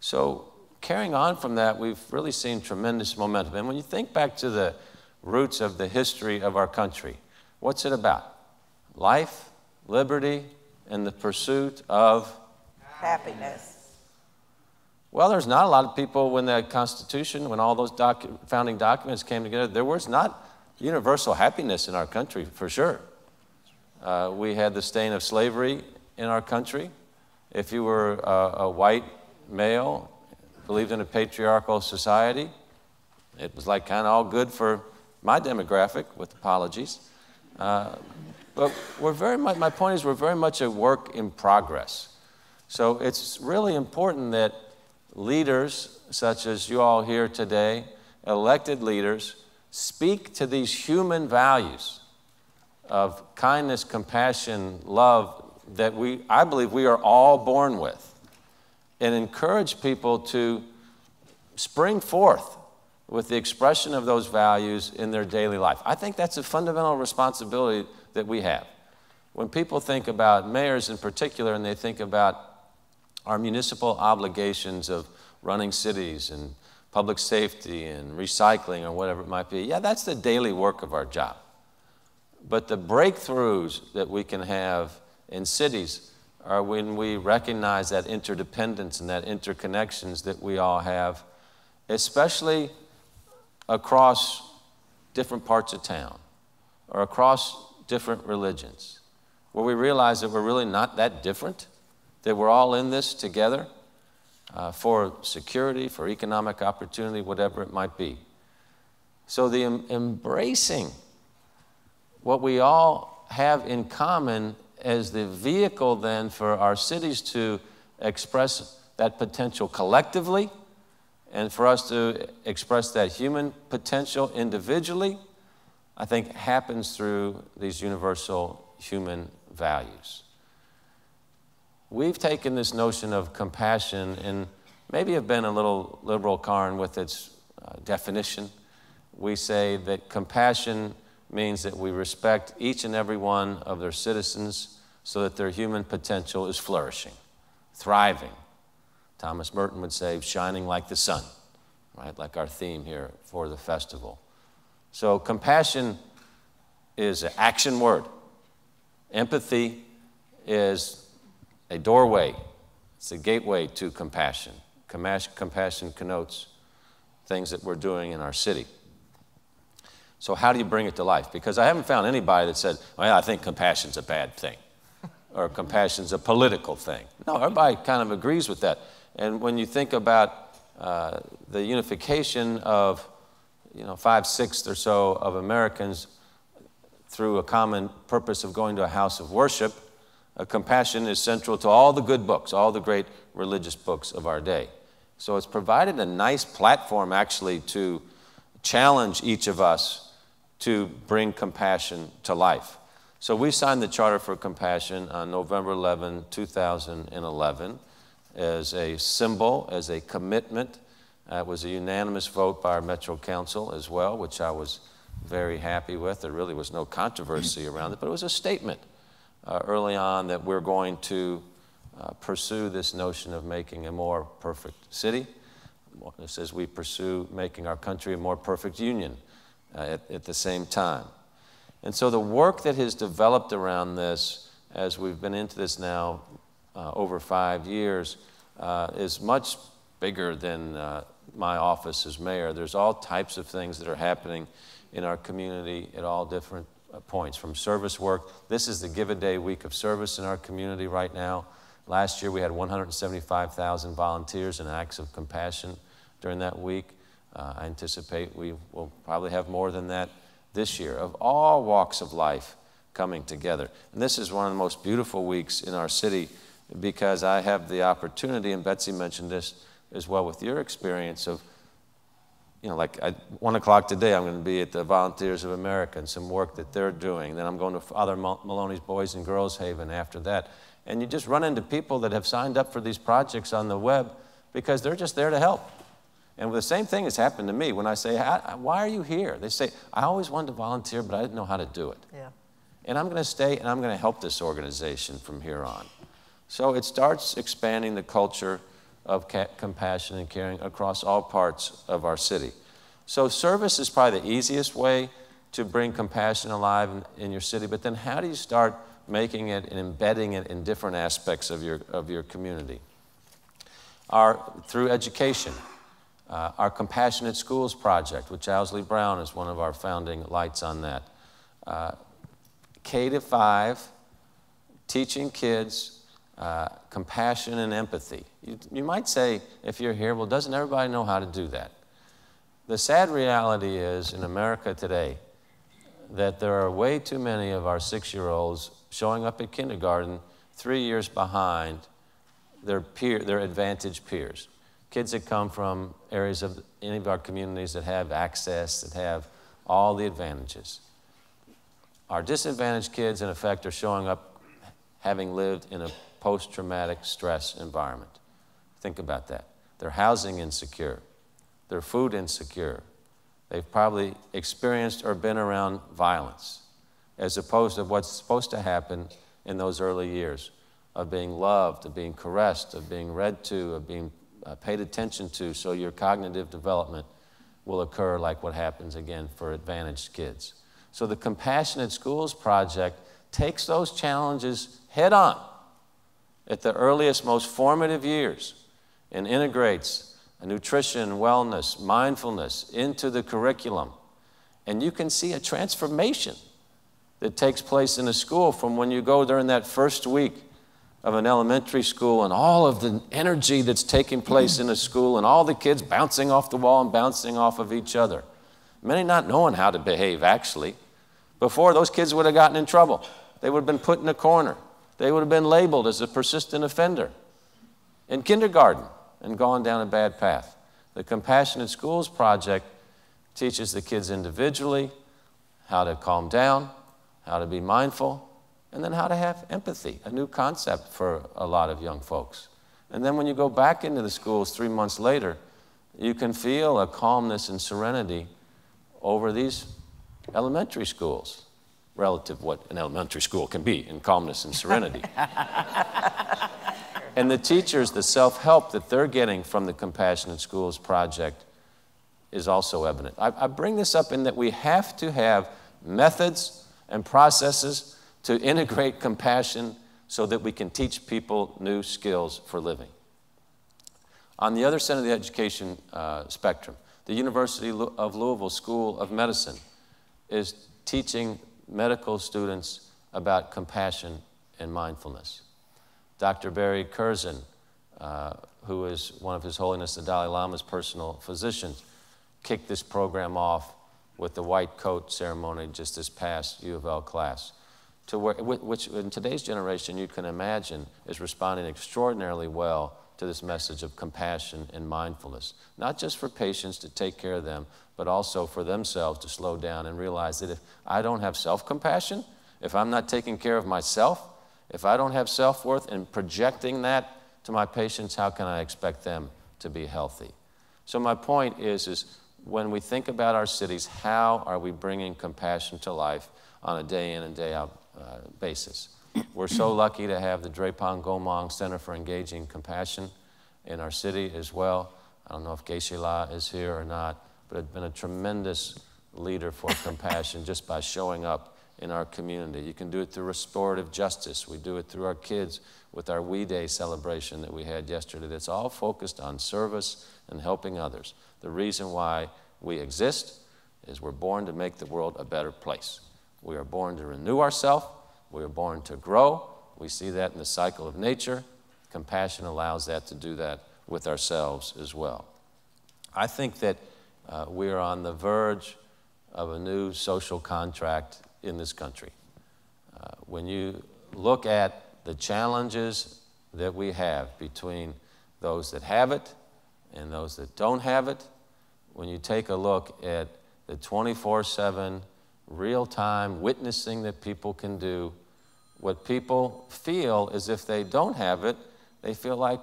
So carrying on from that, we've really seen tremendous momentum. And when you think back to the roots of the history of our country, what's it about? Life, liberty, and the pursuit of happiness. Well, there's not a lot of people when the Constitution, when all those docu founding documents came together, there was not universal happiness in our country, for sure. Uh, we had the stain of slavery in our country. If you were uh, a white male, believed in a patriarchal society, It was like kind of all good for my demographic, with apologies. Uh, but we're very much, my point is, we're very much a work in progress. So it's really important that leaders, such as you all here today, elected leaders, speak to these human values of kindness, compassion, love that we, I believe we are all born with, and encourage people to spring forth with the expression of those values in their daily life. I think that's a fundamental responsibility that we have. When people think about mayors in particular, and they think about our municipal obligations of running cities and public safety and recycling or whatever it might be, yeah, that's the daily work of our job. But the breakthroughs that we can have in cities are when we recognize that interdependence and that interconnections that we all have, especially across different parts of town or across different religions, where we realize that we're really not that different, that we're all in this together uh, for security, for economic opportunity, whatever it might be. So the em- embracing what we all have in common as the vehicle then for our cities to express that potential collectively, and for us to express that human potential individually, I think happens through these universal human values. We've taken this notion of compassion and maybe have been a little liberal, Karen, with its uh, definition. We say that compassion means that we respect each and every one of their citizens so that their human potential is flourishing, thriving. Thomas Merton would say, shining like the sun, right? Like our theme here for the festival. So compassion is an action word. Empathy is a doorway. It's a gateway to compassion. Compassion connotes things that we're doing in our city. So how do you bring it to life? Because I haven't found anybody that said, well, I think compassion's a bad thing or compassion's a political thing. No, everybody kind of agrees with that. And when you think about uh, the unification of, you know, five-sixths or so of Americans through a common purpose of going to a house of worship, uh, compassion is central to all the good books, all the great religious books of our day. So it's provided a nice platform, actually, to challenge each of us to bring compassion to life. So we signed the Charter for Compassion on November eleventh, two thousand eleven. As a symbol, as a commitment. Uh, it was a unanimous vote by our Metro Council as well, which I was very happy with. There really was no controversy around it, but it was a statement uh, early on that we're going to uh, pursue this notion of making a more perfect city. This is, we pursue making our country a more perfect union uh, at, at the same time. And so the work that has developed around this, as we've been into this now, Uh, over five years, uh, is much bigger than uh, my office as mayor. There's all types of things that are happening in our community at all different uh, points, from service work. This is the Give a Day week of service in our community right now. Last year, we had one hundred seventy-five thousand volunteers in acts of compassion during that week. Uh, I anticipate we will probably have more than that this year, of all walks of life coming together. And this is one of the most beautiful weeks in our city, because I have the opportunity, and Betsy mentioned this as well with your experience of, you know, like at one o'clock today, I'm going to be at the Volunteers of America and some work that they're doing. Then I'm going to Father Maloney's Boys and Girls Haven after that. And you just run into people that have signed up for these projects on the web because they're just there to help. And the same thing has happened to me. When I say, why are you here? They say, I always wanted to volunteer, but I didn't know how to do it. Yeah. And I'm going to stay, and I'm going to help this organization from here on. So it starts expanding the culture of compassion and caring across all parts of our city. So service is probably the easiest way to bring compassion alive in, in your city, but then how do you start making it and embedding it in different aspects of your, of your community? Our, through education, uh, our Compassionate Schools Project, which Owsley Brown is one of our founding lights on that. Uh, K to five, teaching kids Uh, compassion and empathy. You, you might say, if you're here, well, doesn't everybody know how to do that? The sad reality is, in America today, that there are way too many of our six-year-olds showing up at kindergarten three years behind their peer, their advantaged peers. Kids that come from areas of any of our communities that have access, that have all the advantages. Our disadvantaged kids, in effect, are showing up having lived in a post-traumatic stress environment. Think about that. They're housing insecure. They're food insecure. They've probably experienced or been around violence, as opposed to what's supposed to happen in those early years of being loved, of being caressed, of being read to, of being uh, paid attention to, so your cognitive development will occur like what happens, again, for advantaged kids. So the Compassionate Schools Project takes those challenges head on at the earliest, most formative years and integrates nutrition, wellness, mindfulness into the curriculum. And you can see a transformation that takes place in a school from when you go during that first week of an elementary school and all of the energy that's taking place in a school and all the kids bouncing off the wall and bouncing off of each other. Many not knowing how to behave, actually. Before, those kids would have gotten in trouble. They would have been put in a corner. They would have been labeled as a persistent offender in kindergarten and gone down a bad path. The Compassionate Schools Project teaches the kids individually how to calm down, how to be mindful, and then how to have empathy, a new concept for a lot of young folks. And then when you go back into the schools three months later, you can feel a calmness and serenity over these elementary schools, relative to what an elementary school can be in calmness and serenity. And the teachers, the self-help that they're getting from the Compassionate Schools Project is also evident. I, I bring this up in that we have to have methods and processes to integrate compassion so that we can teach people new skills for living. On the other side of the education uh, spectrum, the University of Louisville School of Medicine is teaching medical students about compassion and mindfulness. Doctor Barry Curzon, uh, who is one of His Holiness the Dalai Lama's personal physicians, kicked this program off with the white coat ceremony just this past U of L class, to where, which in today's generation you can imagine is responding extraordinarily well to this message of compassion and mindfulness, not just for patients to take care of them, but also for themselves to slow down and realize that if I don't have self-compassion, if I'm not taking care of myself, if I don't have self-worth and projecting that to my patients, how can I expect them to be healthy? So my point is, is when we think about our cities, how are we bringing compassion to life on a day in and day out uh, basis? We're so lucky to have the Drepung Gomang Center for Engaging Compassion in our city as well. I don't know if Geshe La is here or not, but it's been a tremendous leader for compassion just by showing up in our community. You can do it through restorative justice. We do it through our kids with our We Day celebration that we had yesterday. That's all focused on service and helping others. The reason why we exist is we're born to make the world a better place. We are born to renew ourselves. We are born to grow. We see that in the cycle of nature. Compassion allows that to do that with ourselves as well. I think that uh, we are on the verge of a new social contract in this country. Uh, when you look at the challenges that we have between those that have it and those that don't have it, when you take a look at the twenty-four seven real-time witnessing that people can do, what people feel is if they don't have it, they feel like,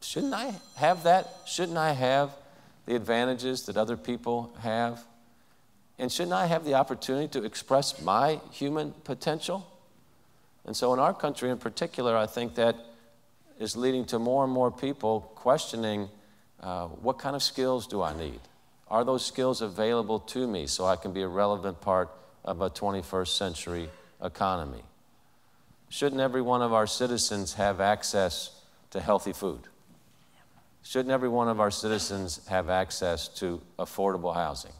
shouldn't I have that? Shouldn't I have the advantages that other people have? And shouldn't I have the opportunity to express my human potential? And so in our country in particular, I think that is leading to more and more people questioning uh, what kind of skills do I need? Are those skills available to me so I can be a relevant part of a twenty-first century economy? Shouldn't every one of our citizens have access to healthy food? Shouldn't every one of our citizens have access to affordable housing?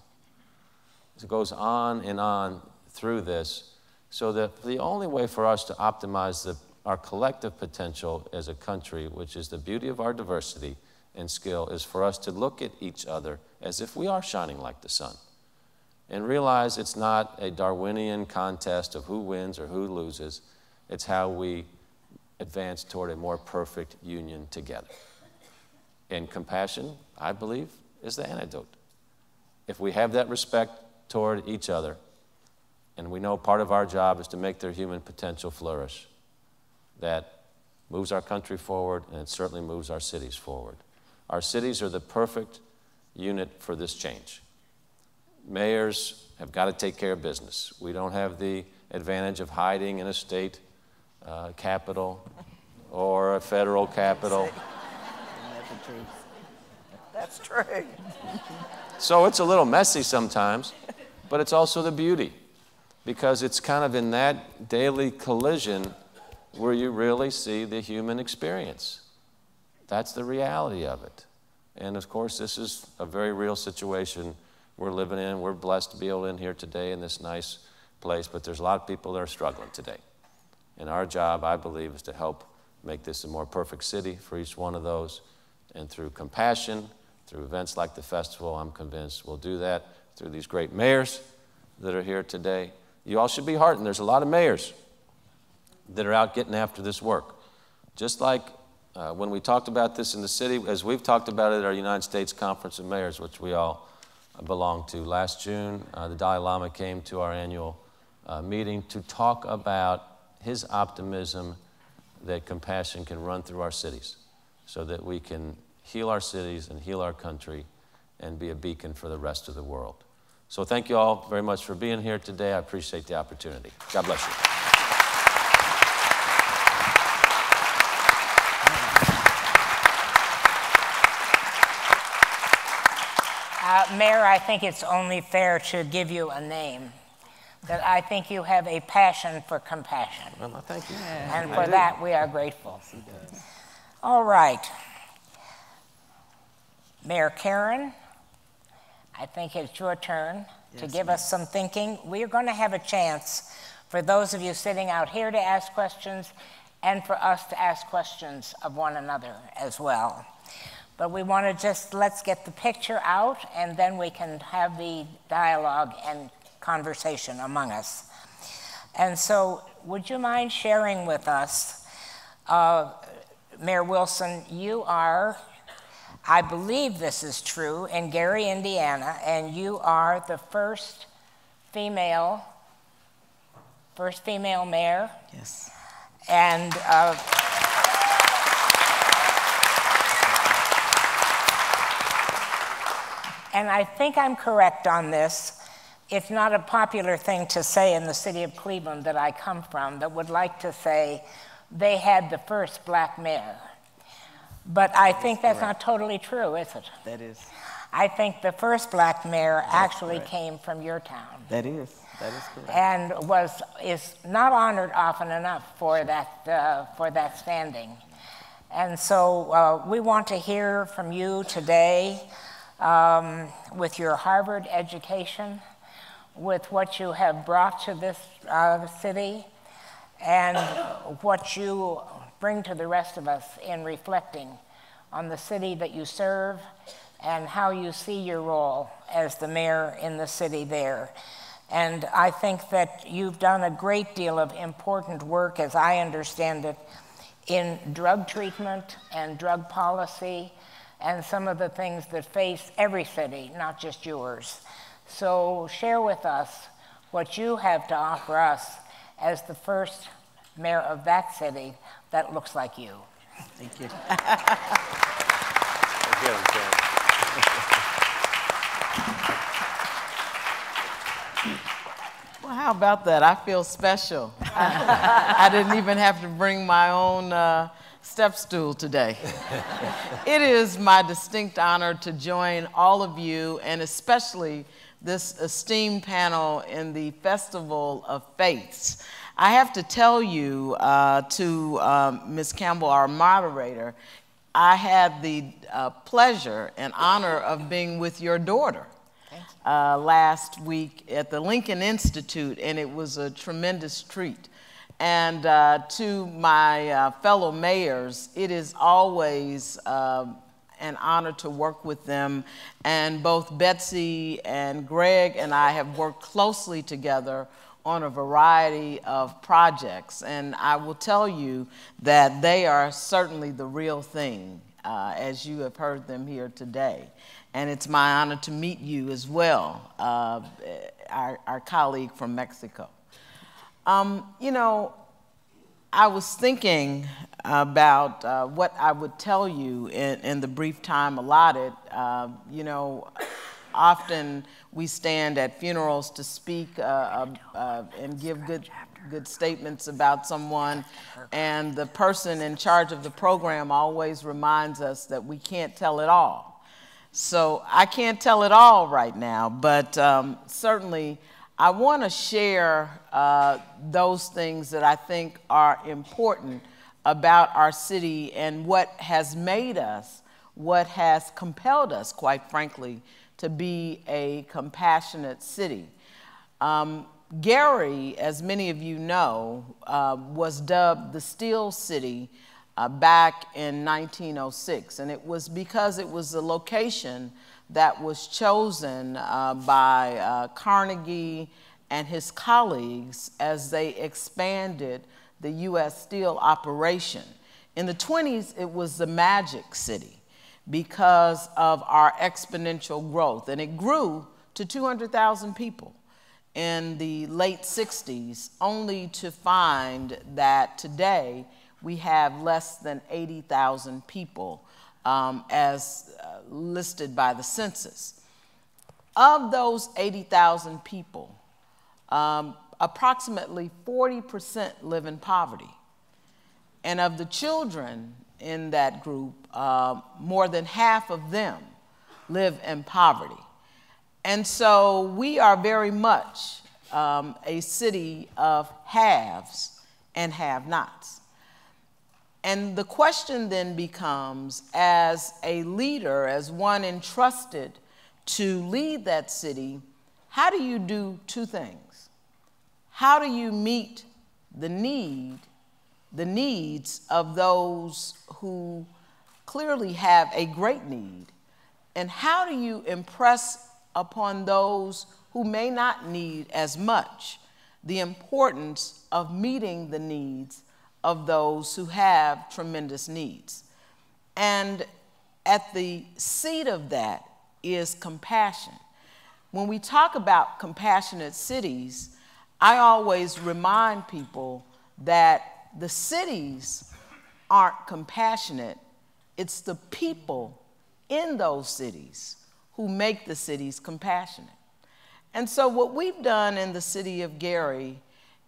It goes on and on through this, so that the only way for us to optimize the, our collective potential as a country, which is the beauty of our diversity, and skill is for us to look at each other as if we are shining like the sun and realize it's not a Darwinian contest of who wins or who loses. It's how we advance toward a more perfect union together. And compassion, I believe, is the antidote. If we have that respect toward each other, and we know part of our job is to make their human potential flourish, that moves our country forward, and it certainly moves our cities forward. Our cities are the perfect unit for this change. Mayors have got to take care of business. We don't have the advantage of hiding in a state uh, capital or a federal capital. That's true. So it's a little messy sometimes, but it's also the beauty, because it's kind of in that daily collision where you really see the human experience. That's the reality of it. And of course, this is a very real situation we're living in. We're blessed to be able to be here today in this nice place, but there's a lot of people that are struggling today. And our job, I believe, is to help make this a more perfect city for each one of those. And through compassion, through events like the festival, I'm convinced we'll do that, through these great mayors that are here today. You all should be heartened. There's a lot of mayors that are out getting after this work. Just like uh, when we talked about this in the city, as we've talked about it at our United States Conference of Mayors, which we all belong to. Last June, uh, the Dalai Lama came to our annual uh, meeting to talk about his optimism that compassion can run through our cities so that we can heal our cities and heal our country and be a beacon for the rest of the world. So thank you all very much for being here today. I appreciate the opportunity. God bless you. Uh, Mayor, I think it's only fair to give you a name, that I think you have a passion for compassion. Well, thank you. Yeah. And for that, we are grateful. Yes, he does. All right. Mayor Karen, I think it's your turn yes, to give ma'am. us some thinking. We're going to have a chance for those of you sitting out here to ask questions and for us to ask questions of one another as well. But we want to just, let's get the picture out, and then we can have the dialogue and conversation among us. And so would you mind sharing with us, uh, Mayor Wilson, you are, I believe this is true, in Gary, Indiana, and you are the first female, first female mayor. Yes. And uh, and I think I'm correct on this. It's not a popular thing to say in the city of Cleveland that I come from, that would like to say they had the first black mayor. But I think that's not totally true, is it? That is. I think the first black mayor actually came from your town. That is. That is correct. And was is not honored often enough for that uh, for that standing. And so uh, we want to hear from you today, um, with your Harvard education, with what you have brought to this uh, city, and what you bring to the rest of us in reflecting on the city that you serve and how you see your role as the mayor in the city there. And I think that you've done a great deal of important work, as I understand it, in drug treatment and drug policy and some of the things that face every city, not just yours. So share with us what you have to offer us as the first mayor of that city that looks like you. Thank you. Well, how about that? I feel special. I, I didn't even have to bring my own uh, step stool today. It is my distinct honor to join all of you, and especially this esteemed panel in the Festival of Faiths. I have to tell you, uh, to um, Miz Campbell, our moderator, I had the uh, pleasure and honor of being with your daughter uh, last week at the Lincoln Institute, and it was a tremendous treat. And uh, to my uh, fellow mayors, it is always uh, an honor to work with them. And both Betsy and Greg and I have worked closely together on a variety of projects. And I will tell you that they are certainly the real thing, uh, as you have heard them here today. And it's my honor to meet you as well, uh, our, our colleague from Mexico. Um, you know, I was thinking about uh, what I would tell you in, in the brief time allotted. Uh, you know, often we stand at funerals to speak uh, uh, uh, and give good, good statements about someone, and the person in charge of the program always reminds us that we can't tell it all. So I can't tell it all right now, but um, certainly I want to share uh, those things that I think are important about our city and what has made us, what has compelled us, quite frankly, to be a compassionate city. Um, Gary, as many of you know, uh, was dubbed the Steel City uh, back in nineteen oh six, and it was because it was the location that was chosen uh, by uh, Carnegie and his colleagues as they expanded the U S steel operation. In the twenties, it was the Magic City because of our exponential growth, and it grew to two hundred thousand people in the late sixties, only to find that today we have less than eighty thousand people Um, as uh, listed by the census. Of those eighty thousand people, um, approximately forty percent live in poverty. And of the children in that group, uh, more than half of them live in poverty. And so we are very much um, a city of haves and have-nots. And the question then becomes, as a leader, as one entrusted to lead that city, how do you do two things? How do you meet the need, the needs of those who clearly have a great need? And how do you impress upon those who may not need as much the importance of meeting the needs of those who have tremendous needs? And at the seat of that is compassion. When we talk about compassionate cities, I always remind people that the cities aren't compassionate. It's the people in those cities who make the cities compassionate. And so what we've done in the city of Gary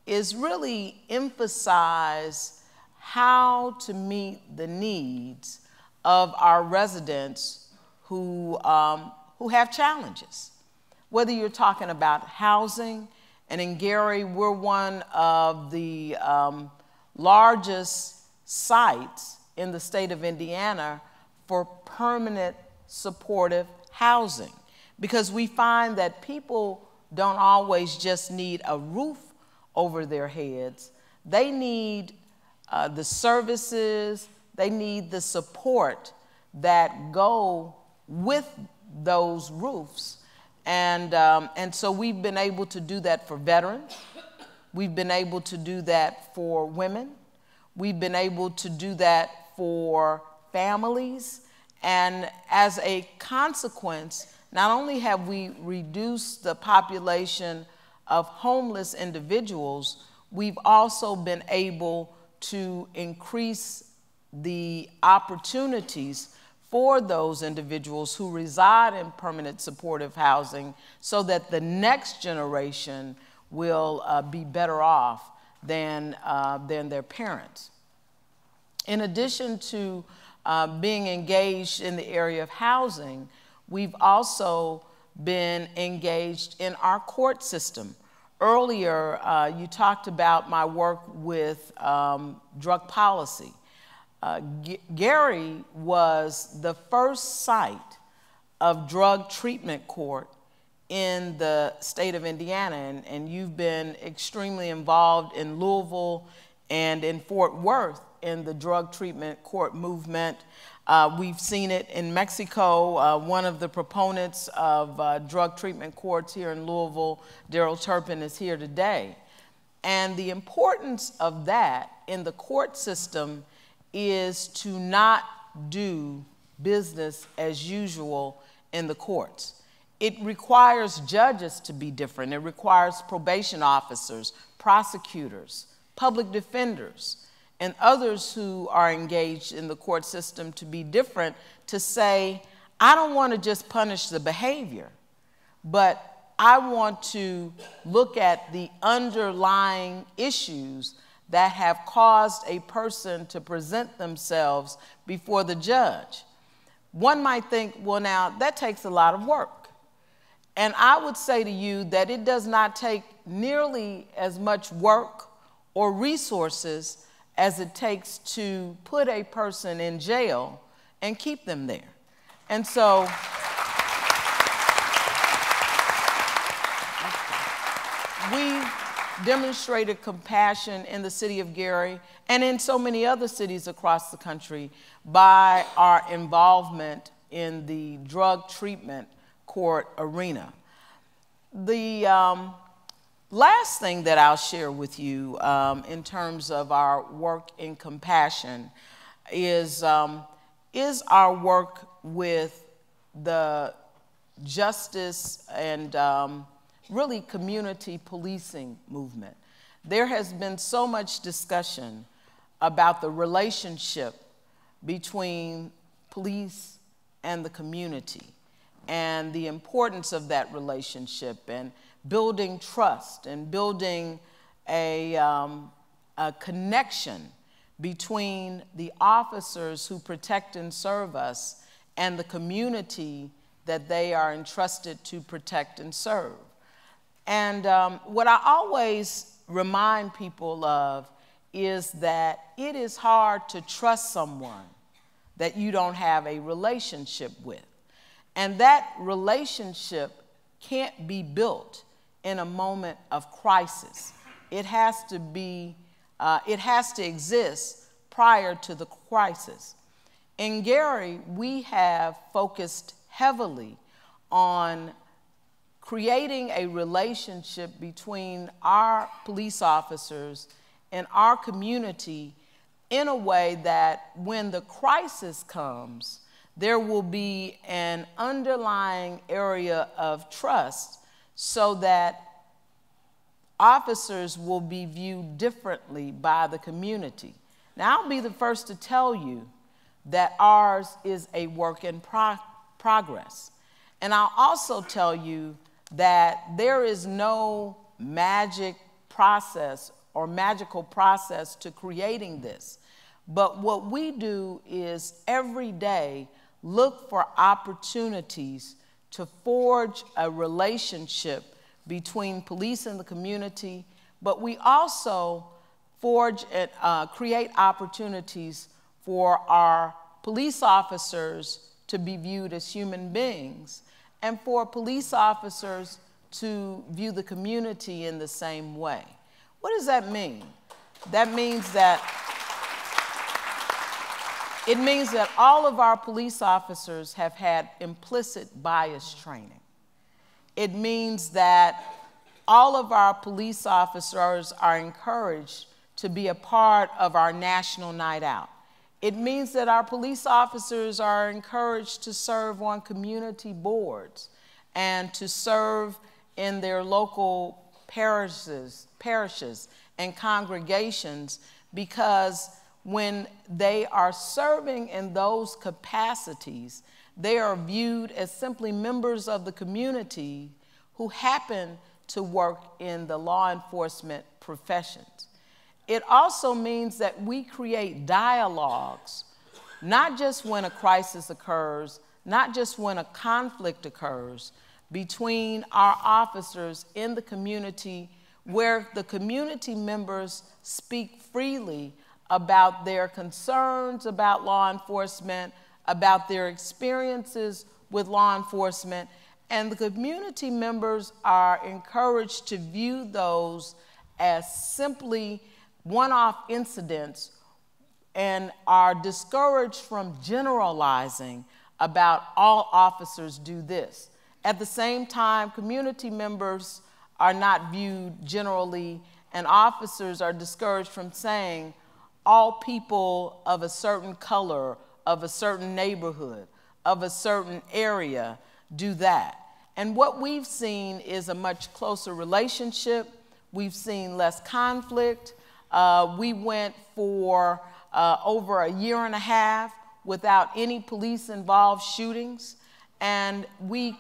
is really emphasize how to meet the needs of our residents who, um, who have challenges. Whether you're talking about housing, and in Gary, we're one of the um, largest sites in the state of Indiana for permanent supportive housing, because we find that people don't always just need a roof over their heads. They need uh, the services, they need the support that go with those roofs. And, um, and so we've been able to do that for veterans. We've been able to do that for women. We've been able to do that for families. And as a consequence, not only have we reduced the population of homeless individuals, we've also been able to increase the opportunities for those individuals who reside in permanent supportive housing so that the next generation will uh, be better off than, uh, than their parents. In addition to uh, being engaged in the area of housing, we've also been engaged in our court system. Earlier, uh, you talked about my work with um, drug policy. Uh, Gary was the first site of drug treatment court in the state of Indiana, and, and you've been extremely involved in Louisville and in Fort Worth in the drug treatment court movement. Uh, we've seen it in Mexico. Uh, one of the proponents of uh, drug treatment courts here in Louisville, Daryl Turpin, is here today. And the importance of that in the court system is to not do business as usual in the courts. It requires judges to be different. It requires probation officers, prosecutors, public defenders, and others who are engaged in the court system to be different, to say, I don't want to just punish the behavior, but I want to look at the underlying issues that have caused a person to present themselves before the judge. One might think, well, now that takes a lot of work. And I would say to you that it does not take nearly as much work or resources as it takes to put a person in jail and keep them there. And so, we demonstrated compassion in the city of Gary and in so many other cities across the country by our involvement in the drug treatment court arena. The um, last thing that I'll share with you um, in terms of our work in compassion is, um, is our work with the justice and um, really community policing movement. There has been so much discussion about the relationship between police and the community and the importance of that relationship and building trust and building a, um, a connection between the officers who protect and serve us and the community that they are entrusted to protect and serve. And um, what I always remind people of is that it is hard to trust someone that you don't have a relationship with. And that relationship can't be built in a moment of crisis. It has to be, uh, it has to exist prior to the crisis. In Gary, we have focused heavily on creating a relationship between our police officers and our community in a way that when the crisis comes, there will be an underlying area of trust so that officers will be viewed differently by the community. Now, I'll be the first to tell you that ours is a work in pro progress. And I'll also tell you that there is no magic process or magical process to creating this. But what we do is every day look for opportunities to forge a relationship between police and the community, but we also forge and uh, create opportunities for our police officers to be viewed as human beings, and for police officers to view the community in the same way. What does that mean? That means that it means that all of our police officers have had implicit bias training. It means that all of our police officers are encouraged to be a part of our national night out. It means that our police officers are encouraged to serve on community boards and to serve in their local parishes, parishes and congregations, because when they are serving in those capacities, they are viewed as simply members of the community who happen to work in the law enforcement professions. It also means that we create dialogues, not just when a crisis occurs, not just when a conflict occurs, between our officers in the community, where the community members speak freely about their concerns about law enforcement, about their experiences with law enforcement, and the community members are encouraged to view those as simply one-off incidents and are discouraged from generalizing about all officers do this. At the same time, community members are not viewed generally, and officers are discouraged from saying all people of a certain color, of a certain neighborhood, of a certain area do that. And what we've seen is a much closer relationship. We've seen less conflict. Uh, we went for uh, over a year and a half without any police-involved shootings, and we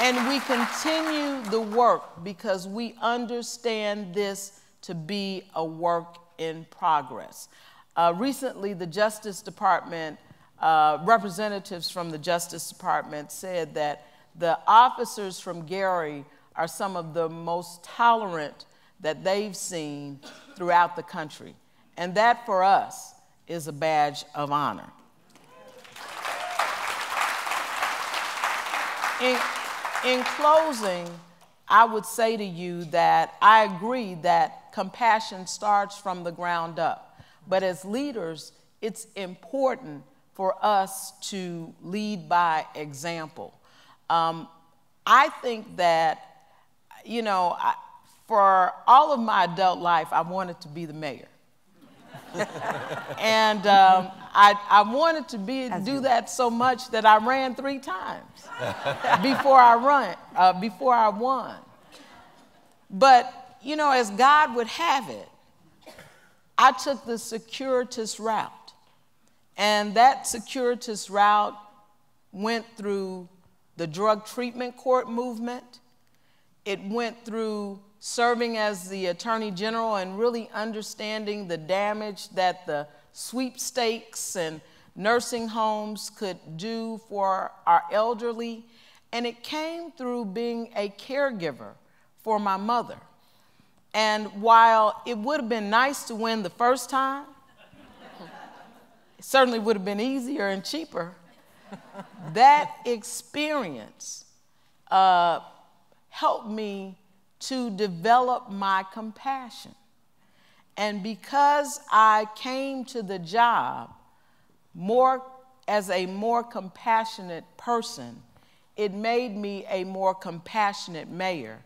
and we continue the work because we understand this to be a work in progress. Uh, recently, the Justice Department, uh, representatives from the Justice Department said that the officers from Gary are some of the most tolerant that they've seen throughout the country. And that, for us, is a badge of honor. In, in closing, I would say to you that I agree that compassion starts from the ground up. But as leaders, it's important for us to lead by example. Um, I think that, you know, I, for all of my adult life, I wanted to be the mayor. and um, I, I wanted to be, As do you. that so much that I ran three times before, I run, uh, before I won. But, you know, as God would have it, I took the circuitous route. And that circuitous route went through the drug treatment court movement. It went through serving as the Attorney General and really understanding the damage that the sweepstakes and nursing homes could do for our elderly. And it came through being a caregiver for my mother. And while it would have been nice to win the first time, it certainly would have been easier and cheaper, that experience uh, helped me to develop my compassion. And because I came to the job more as a more compassionate person, it made me a more compassionate mayor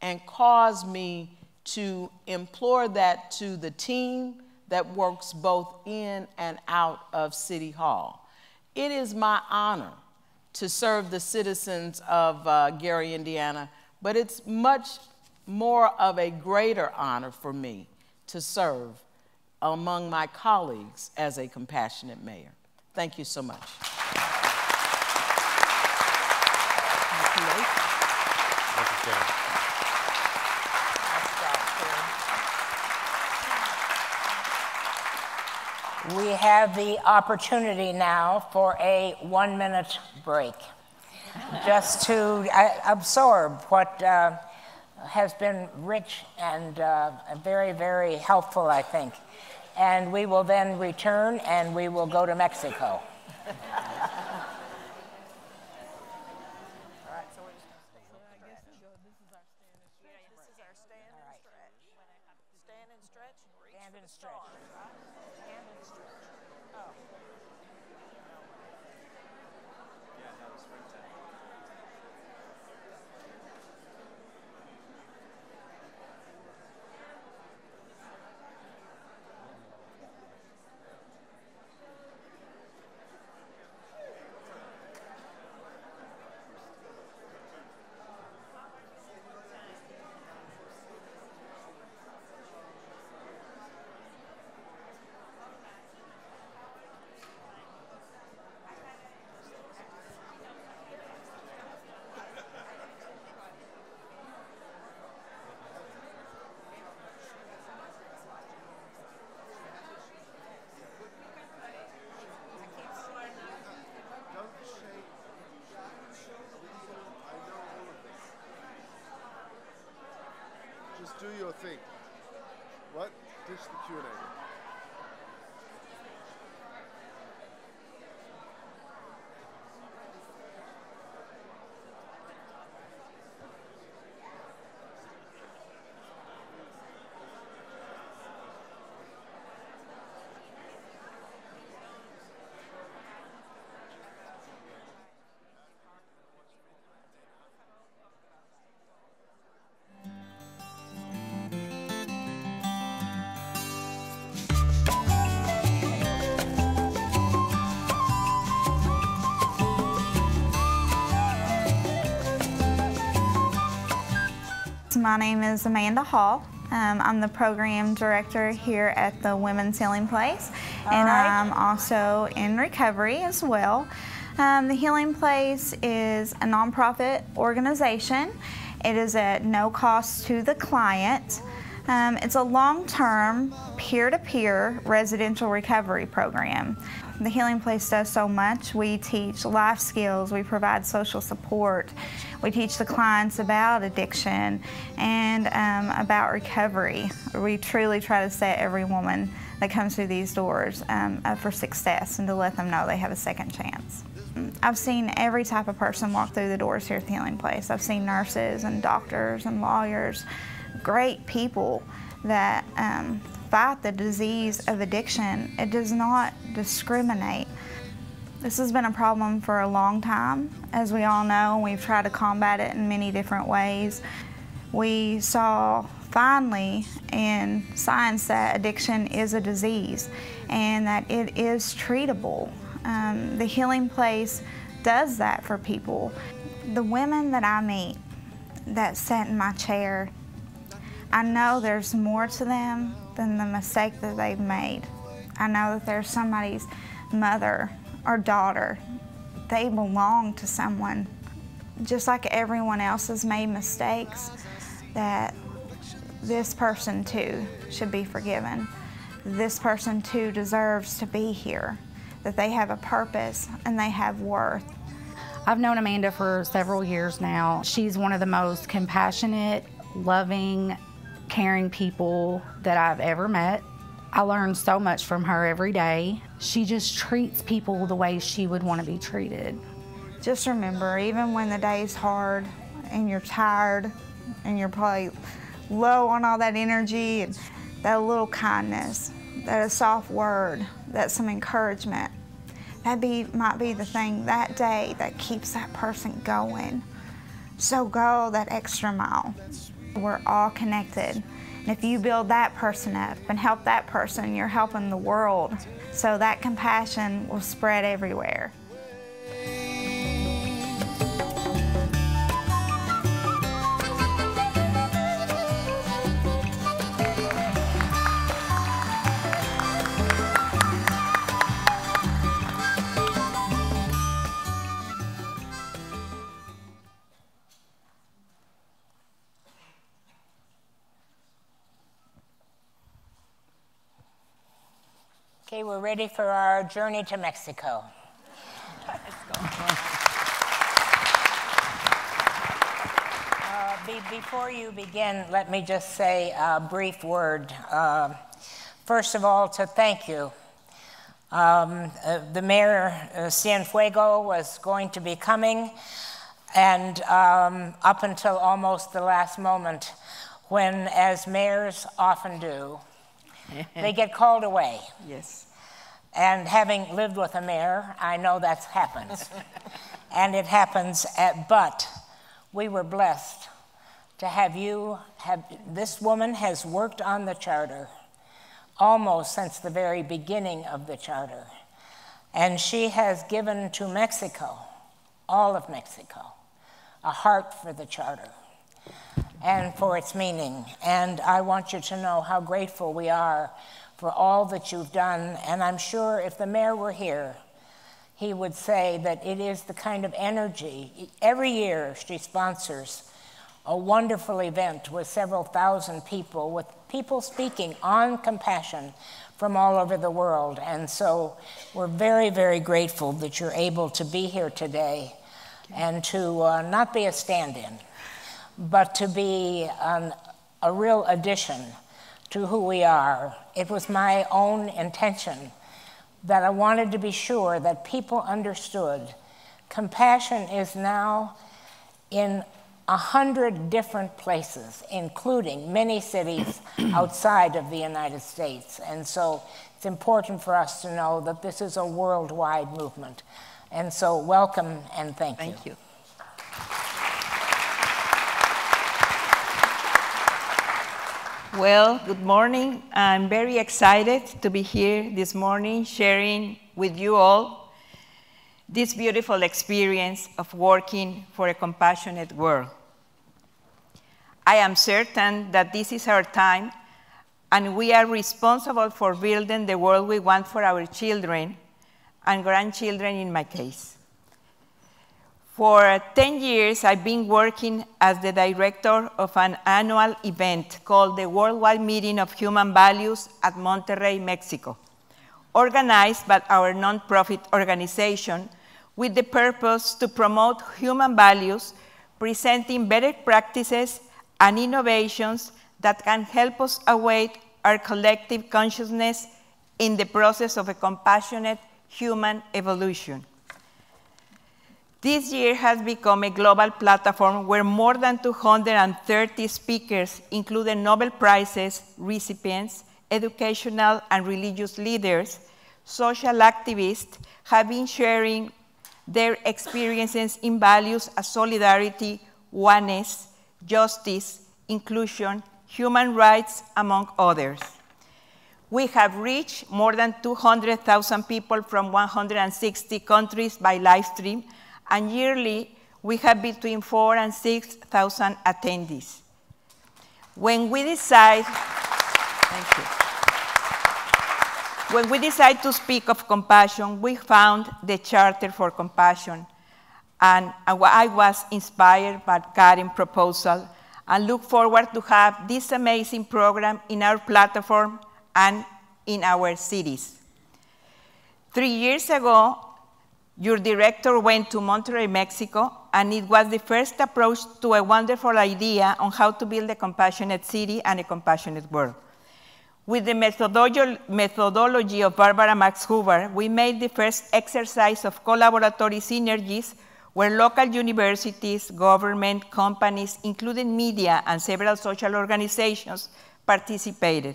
and caused me to implore that to the team that works both in and out of City Hall. It is my honor to serve the citizens of uh, Gary, Indiana, but it's much more of a greater honor for me to serve among my colleagues as a compassionate mayor. Thank you so much. Thank you, Karen. We have the opportunity now for a one-minute break, just to uh, absorb what uh, has been rich and uh, very, very helpful, I think. And we will then return, and we will go to Mexico. Do your thing. What? Ditch the Q and A. My name is Amanda Hall. Um, I'm the program director here at the Women's Healing Place. All and right. I'm also in recovery as well. Um, the Healing Place is a nonprofit organization. It is at no cost to the client. Um, it's a long-term, peer-to-peer residential recovery program. The Healing Place does so much. We teach life skills, we provide social support, we teach the clients about addiction and um, about recovery. We truly try to set every woman that comes through these doors um, up for success and to let them know they have a second chance. I've seen every type of person walk through the doors here at the Healing Place. I've seen nurses and doctors and lawyers, great people that um, fight the disease of addiction. It does not discriminate. This has been a problem for a long time. As we all know, we've tried to combat it in many different ways. We saw finally in science that addiction is a disease and that it is treatable. Um, the Healing Place does that for people. The women that I meet that sit in my chair, I know there's more to them than the mistake that they've made. I know that there's somebody's mother or daughter. They belong to someone. Just like everyone else has made mistakes, that this person too should be forgiven. This person too deserves to be here, that they have a purpose and they have worth. I've known Amanda for several years now. She's one of the most compassionate, loving, caring people that I've ever met. I learn so much from her every day. She just treats people the way she would want to be treated. Just remember, even when the day's hard and you're tired and you're probably low on all that energy, and that little kindness, that a soft word, that some encouragement, that be, might be the thing that day that keeps that person going. So go that extra mile. We're all connected. And if you build that person up and help that person, you're helping the world. So that compassion will spread everywhere. Okay, we're ready for our journey to Mexico. uh, be, before you begin, let me just say a brief word. Uh, first of all, to thank you. Um, uh, the mayor, uh, Cienfuego, was going to be coming, and um, up until almost the last moment, when, as mayors often do, they get called away. Yes. And having lived with a mayor, I know that happens. And it happens, at, but we were blessed to have you. Have, this woman has worked on the Charter almost since the very beginning of the Charter. And she has given to Mexico, all of Mexico, a heart for the Charter and for its meaning. And I want you to know how grateful we are for all that you've done. And I'm sure if the mayor were here, he would say that it is the kind of energy. Every year she sponsors a wonderful event with several thousand people, with people speaking on compassion from all over the world. And so we're very, very grateful that you're able to be here today and to uh, not be a stand-in, but to be an, a real addition to who we are. It was my own intention that I wanted to be sure that people understood compassion is now in a hundred different places, including many cities outside of the United States. And so it's important for us to know that this is a worldwide movement. And so welcome and thank you. Thank you. Well, good morning. I'm very excited to be here this morning sharing with you all this beautiful experience of working for a compassionate world. I am certain that this is our time, and we are responsible for building the world we want for our children and grandchildren in my case. For ten years, I've been working as the director of an annual event called the Worldwide Meeting of Human Values at Monterrey, Mexico, organized by our nonprofit organization with the purpose to promote human values, presenting better practices and innovations that can help us awake our collective consciousness in the process of a compassionate human evolution. This year has become a global platform where more than two hundred thirty speakers, including Nobel Prizes recipients, educational and religious leaders, social activists, have been sharing their experiences in values as solidarity, oneness, justice, inclusion, human rights, among others. We have reached more than two hundred thousand people from one hundred sixty countries by live stream, and yearly we have between four and six thousand attendees. When we decide, thank you. When we decide to speak of compassion, we found the Charter for Compassion, and I was inspired by Karen's proposal and look forward to have this amazing program in our platform and in our cities. Three years ago, your director went to Monterrey, Mexico, and it was the first approach to a wonderful idea on how to build a compassionate city and a compassionate world. With the methodology of Barbara Max Hoover, we made the first exercise of collaboratory synergies where local universities, government, companies, including media and several social organizations, participated.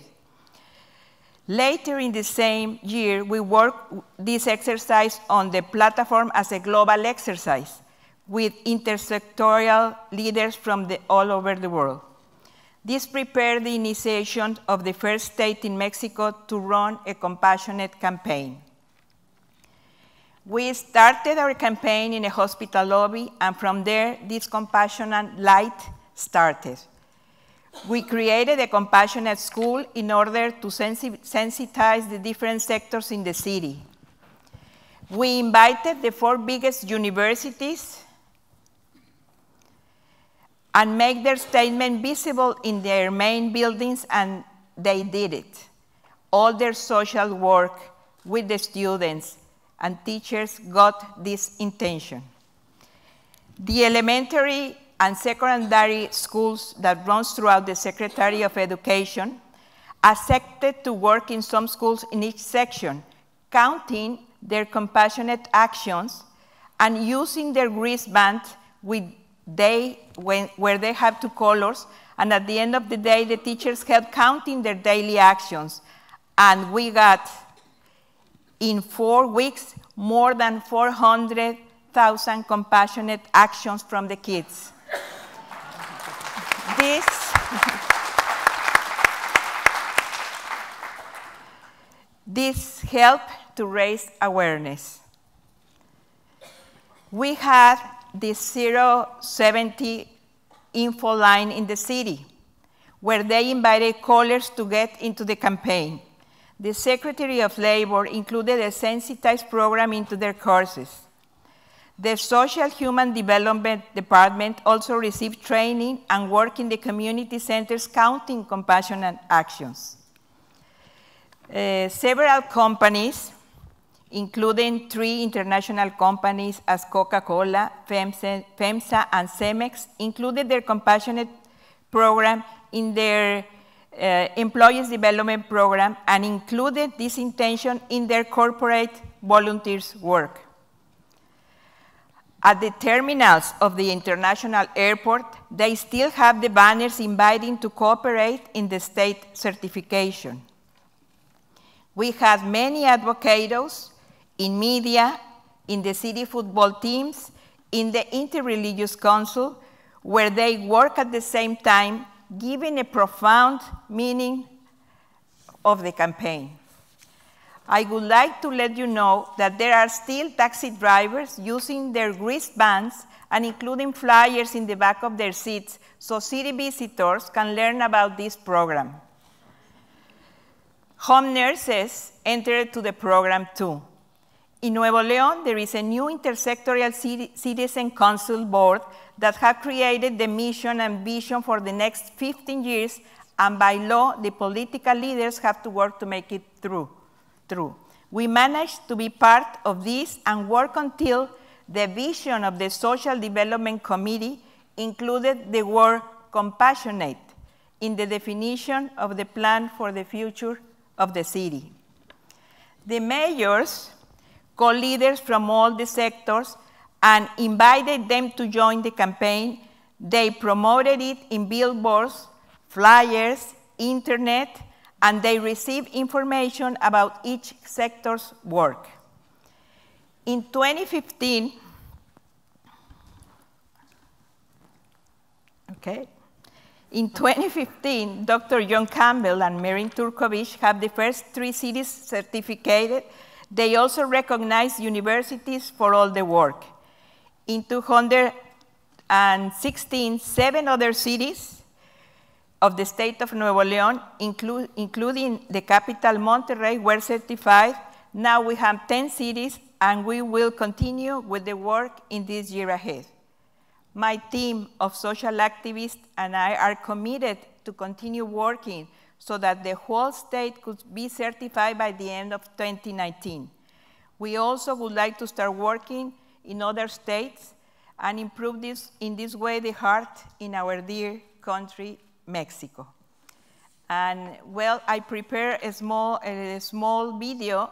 Later in the same year, we worked this exercise on the platform as a global exercise with intersectorial leaders from the, all over the world. This prepared the initiation of the first state in Mexico to run a compassionate campaign. We started our campaign in a hospital lobby, and from there, this compassionate light started. We created a compassionate school in order to sensitize the different sectors in the city. We invited the four biggest universities and make their statement visible in their main buildings, and they did it. All their social work with the students and teachers got this intention. The elementary and secondary schools that runs throughout the Secretary of Education accepted to work in some schools in each section, counting their compassionate actions and using their wristband with they, when, where they have two colors, and at the end of the day, the teachers helped counting their daily actions, and we got in four weeks, more than four hundred thousand compassionate actions from the kids. This, this helped to raise awareness. We had the zero seventy info line in the city, where they invited callers to get into the campaign. The Secretary of Labor included a sensitized program into their courses. The Social Human Development Department also received training and work in the community centers counting compassionate actions. Uh, several companies, including three international companies as Coca-Cola, FEMSA, FEMSA, and CEMEX, included their compassionate program in their Uh, employees development program and included this intention in their corporate volunteers work. At the terminals of the international airport, they still have the banners inviting to cooperate in the state certification. We had many advocates in media, in the city football teams, in the interreligious council, where they work at the same time, giving a profound meaning of the campaign. I would like to let you know that there are still taxi drivers using their wristbands and including flyers in the back of their seats so city visitors can learn about this program. Home nurses entered to the program too. In Nuevo León, there is a new intersectorial citizen council board that have created the mission and vision for the next fifteen years, and by law, the political leaders have to work to make it through. Through. We managed to be part of this and work until the vision of the Social Development Committee included the word compassionate in the definition of the plan for the future of the city. The mayors called leaders from all the sectors and invited them to join the campaign. They promoted it in billboards, flyers, internet, and they received information about each sector's work. In twenty fifteen, okay, in twenty fifteen, Doctor John Campbell and Marin Turkovich have the first three cities certificated. They also recognize universities for all the work. In two thousand sixteen, seven other cities of the state of Nuevo León, inclu including the capital Monterrey, were certified. Now we have ten cities, and we will continue with the work in this year ahead. My team of social activists and I are committed to continue working so that the whole state could be certified by the end of twenty nineteen. We also would like to start working in other states and improve this, in this way the heart in our dear country Mexico. And well, I prepared a small, a small video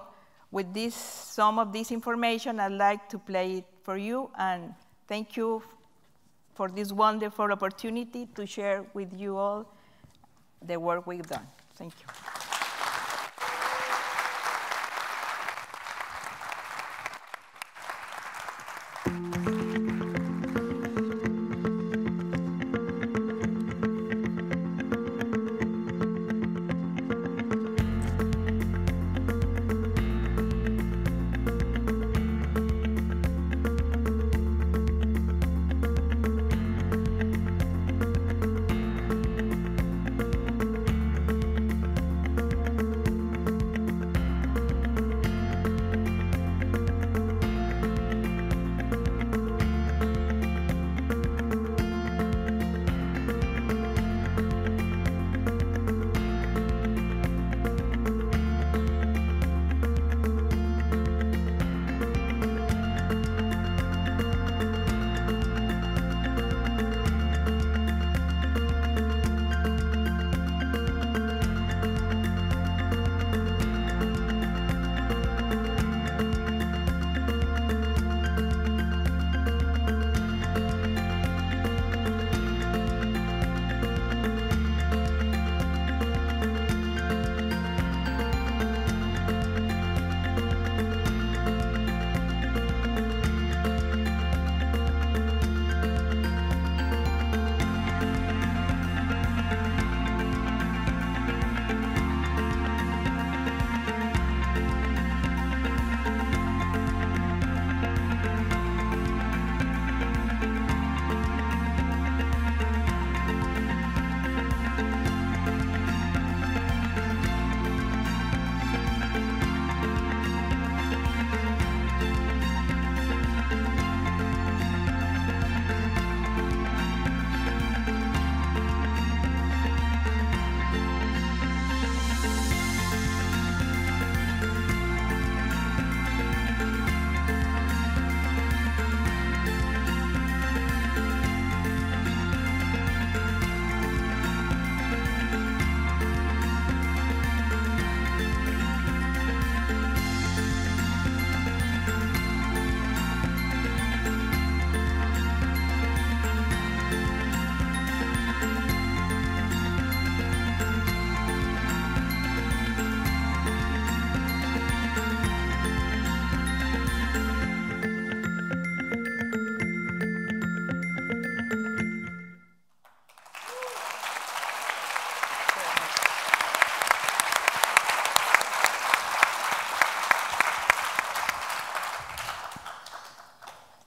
with this, some of this information. I'd like to play it for you, and thank you for this wonderful opportunity to share with you all the work we've done. Thank you.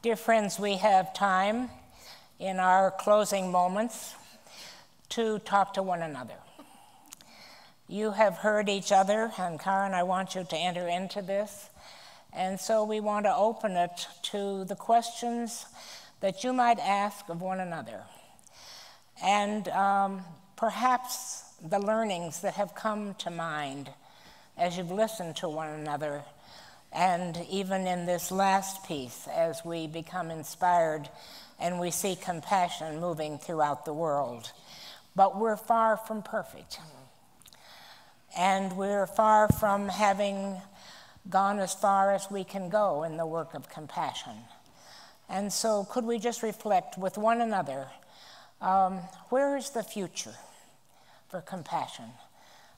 Dear friends, we have time in our closing moments to talk to one another. You have heard each other, and Karen, I want you to enter into this. And so we want to open it to the questions that you might ask of one another. And um, perhaps the learnings that have come to mind as you've listened to one another, and even in this last piece, as we become inspired and we see compassion moving throughout the world. But we're far from perfect. And we're far from having gone as far as we can go in the work of compassion. And so could we just reflect with one another, um, where is the future for compassion?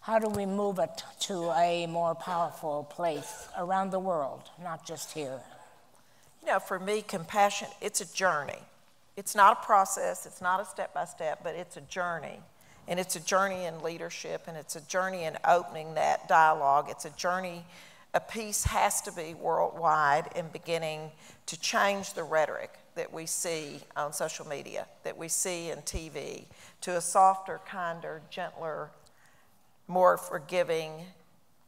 How do we move it to a more powerful place around the world, not just here? You know, for me, compassion, it's a journey. It's not a process, it's not a step-by-step, but it's a journey. And it's a journey in leadership, and it's a journey in opening that dialogue. It's a journey, a peace has to be worldwide in beginning to change the rhetoric that we see on social media, that we see in T V, to a softer, kinder, gentler, more forgiving.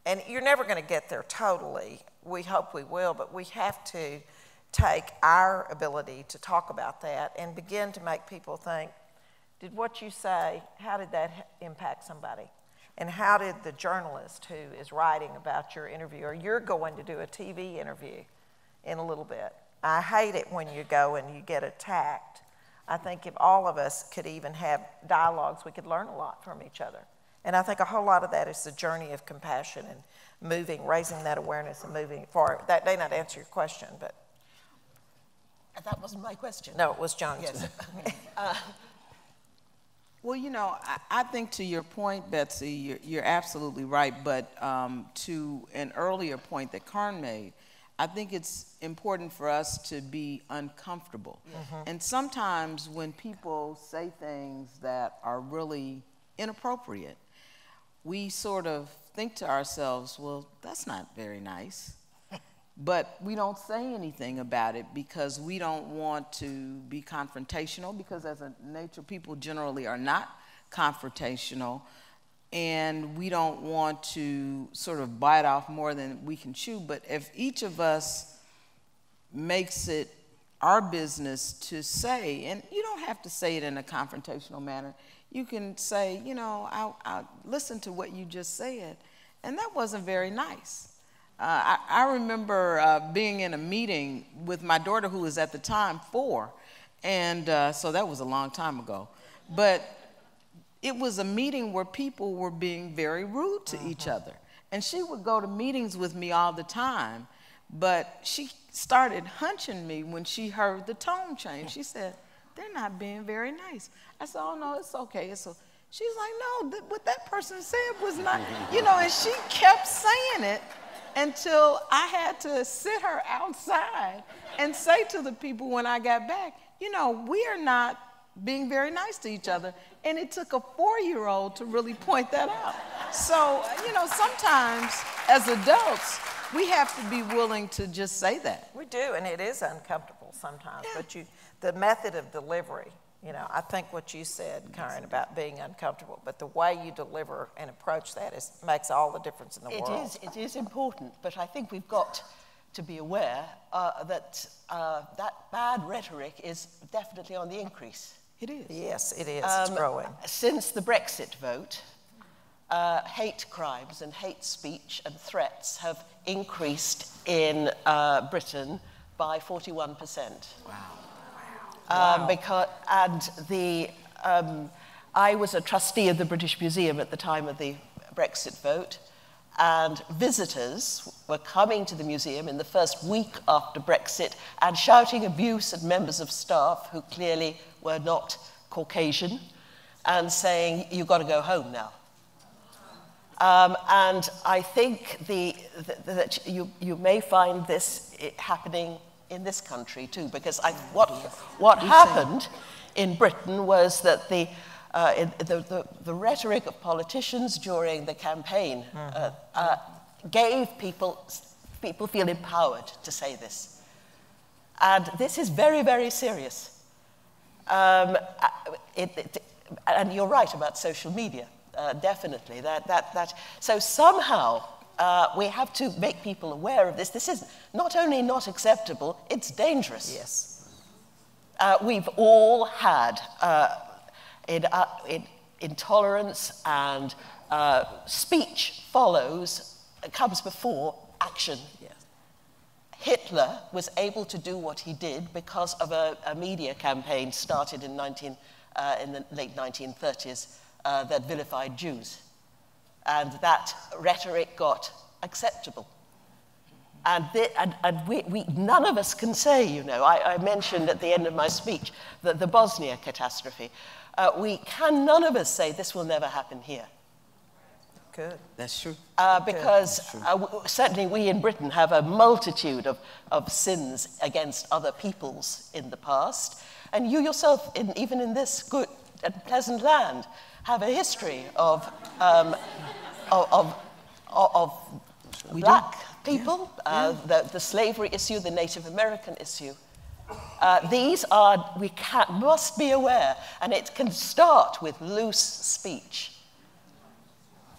And you're never going to get there totally. We hope we will, but we have to take our ability to talk about that and begin to make people think, did what you say, how did that impact somebody? And how did the journalist who is writing about your interview, or you're going to do a T V interview in a little bit. I hate it when you go and you get attacked. I think if all of us could even have dialogues, we could learn a lot from each other. And I think a whole lot of that is the journey of compassion and moving, raising that awareness and moving forward. That may not answer your question, but. That wasn't my question. No, it was John's. Yes. uh, well, you know, I, I think to your point, Betsy, you're, you're absolutely right. But um, to an earlier point that Karen made, I think it's important for us to be uncomfortable. Mm-hmm. And sometimes when people say things that are really inappropriate, we sort of think to ourselves, well, that's not very nice. But we don't say anything about it because we don't want to be confrontational, because as a nature, people generally are not confrontational. And we don't want to sort of bite off more than we can chew. But if each of us makes it our business to say, and you don't have to say it in a confrontational manner, you can say, you know, I, I listened to what you just said, and that wasn't very nice. Uh, I, I remember uh, being in a meeting with my daughter, who was at the time four, and uh, so that was a long time ago. But it was a meeting where people were being very rude to mm-hmm. each other. And she would go to meetings with me all the time, but she started hunching me when she heard the tone change. She said, they're not being very nice. I said, oh no, it's okay. It's okay. She's like, no, th what that person said was not, you know, and she kept saying it until I had to sit her outside and say to the people when I got back, you know, we are not being very nice to each other. And it took a four-year-old to really point that out. So, you know, sometimes as adults, we have to be willing to just say that. We do, and it is uncomfortable sometimes, yeah. but you, the method of delivery, you know, I think what you said, Karen, about being uncomfortable, but the way you deliver and approach that is, makes all the difference in the it world. Is, it is important, but I think we've got to be aware uh, that uh, that bad rhetoric is definitely on the increase. It is. Yes, it is. Um, it's growing. Since the Brexit vote, Uh, hate crimes and hate speech and threats have increased in uh, Britain by forty-one percent. Wow. Wow. Um, wow. Because, and the, um, I was a trustee of the British Museum at the time of the Brexit vote, and visitors were coming to the museum in the first week after Brexit and shouting abuse at members of staff who clearly were not Caucasian and saying, you've got to go home now. Um, and I think the, the, the, that you, you may find this happening in this country too, because I, what, what happened in Britain was that the, uh, in, the, the, the rhetoric of politicians during the campaign uh, uh, gave people, people feel empowered to say this. And this is very, very serious. Um, it, it, and you're right about social media, uh, definitely. That, that, that. So somehow uh, we have to make people aware of this. This is not only not acceptable, it's dangerous. Yes. Uh, we've all had uh, in, uh, in intolerance and uh, speech follows, comes before action. Yes. Hitler was able to do what he did because of a, a media campaign started in, nineteen, uh, in the late nineteen thirties uh, that vilified Jews. And that rhetoric got acceptable. And, the, and, and we, we, none of us can say, you know, I, I mentioned at the end of my speech that the Bosnia catastrophe, uh, we can none of us say this will never happen here. Good. That's true. Uh, because That's true. Uh, w certainly we in Britain have a multitude of, of sins against other peoples in the past. And you yourself, in, even in this good and pleasant land, have a history of, um, of, of, of, of black do. people, yeah. Uh, yeah. The, the slavery issue, the Native American issue. Uh, these are, we can, must be aware, and it can start with loose speech.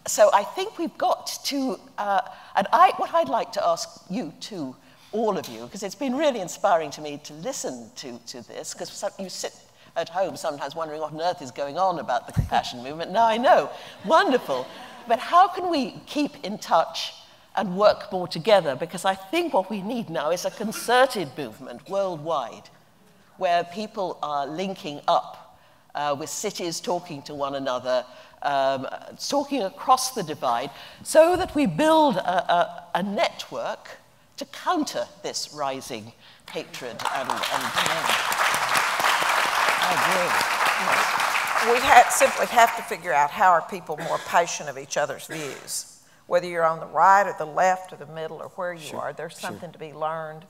So I think we've got to, uh, and I, what I'd like to ask you too, all of you, because it's been really inspiring to me to listen to, to this, because you sit at home sometimes wondering what on earth is going on about the compassion movement. Now I know, wonderful, but how can we keep in touch and work more together? Because I think what we need now is a concerted movement worldwide, where people are linking up uh, with cities talking to one another, Um, talking across the divide, so that we build a, a, a network to counter this rising hatred and, and I agree. Yes. We have, simply have to figure out how are people more patient of each other's views. Whether you're on the right or the left or the middle or where you sure. are, there's something sure. to be learned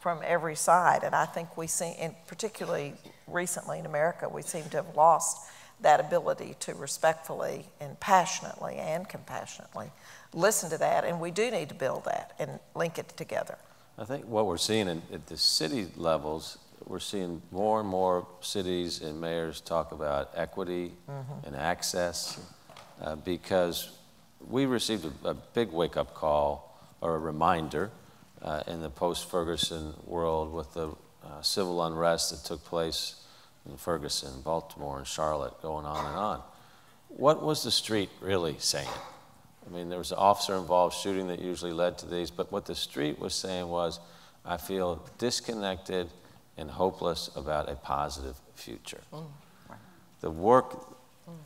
from every side. And I think we see, and particularly recently in America, we seem to have lost that ability to respectfully and passionately and compassionately listen to that, and we do need to build that and link it together. I think what we're seeing in, at the city levels, we're seeing more and more cities and mayors talk about equity mm-hmm. and access uh, because we received a, a big wake-up call or a reminder uh, in the post-Ferguson world with the uh, civil unrest that took place in Ferguson, Baltimore, and Charlotte, going on and on. What was the street really saying? I mean, there was an officer-involved shooting that usually led to these, but what the street was saying was, I feel disconnected and hopeless about a positive future. Mm. The work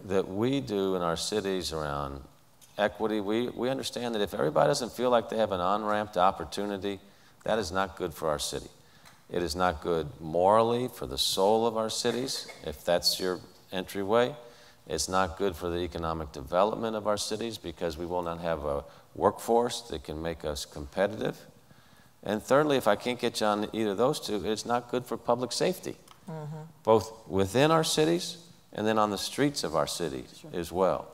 that we do in our cities around equity, we, we understand that if everybody doesn't feel like they have an on-ramp to opportunity, that is not good for our city. It is not good morally for the soul of our cities, if that's your entryway. It's not good for the economic development of our cities because we will not have a workforce that can make us competitive. And thirdly, if I can't get you on either of those two, it's not good for public safety, mm-hmm. both within our cities and then on the streets of our cities sure. as well.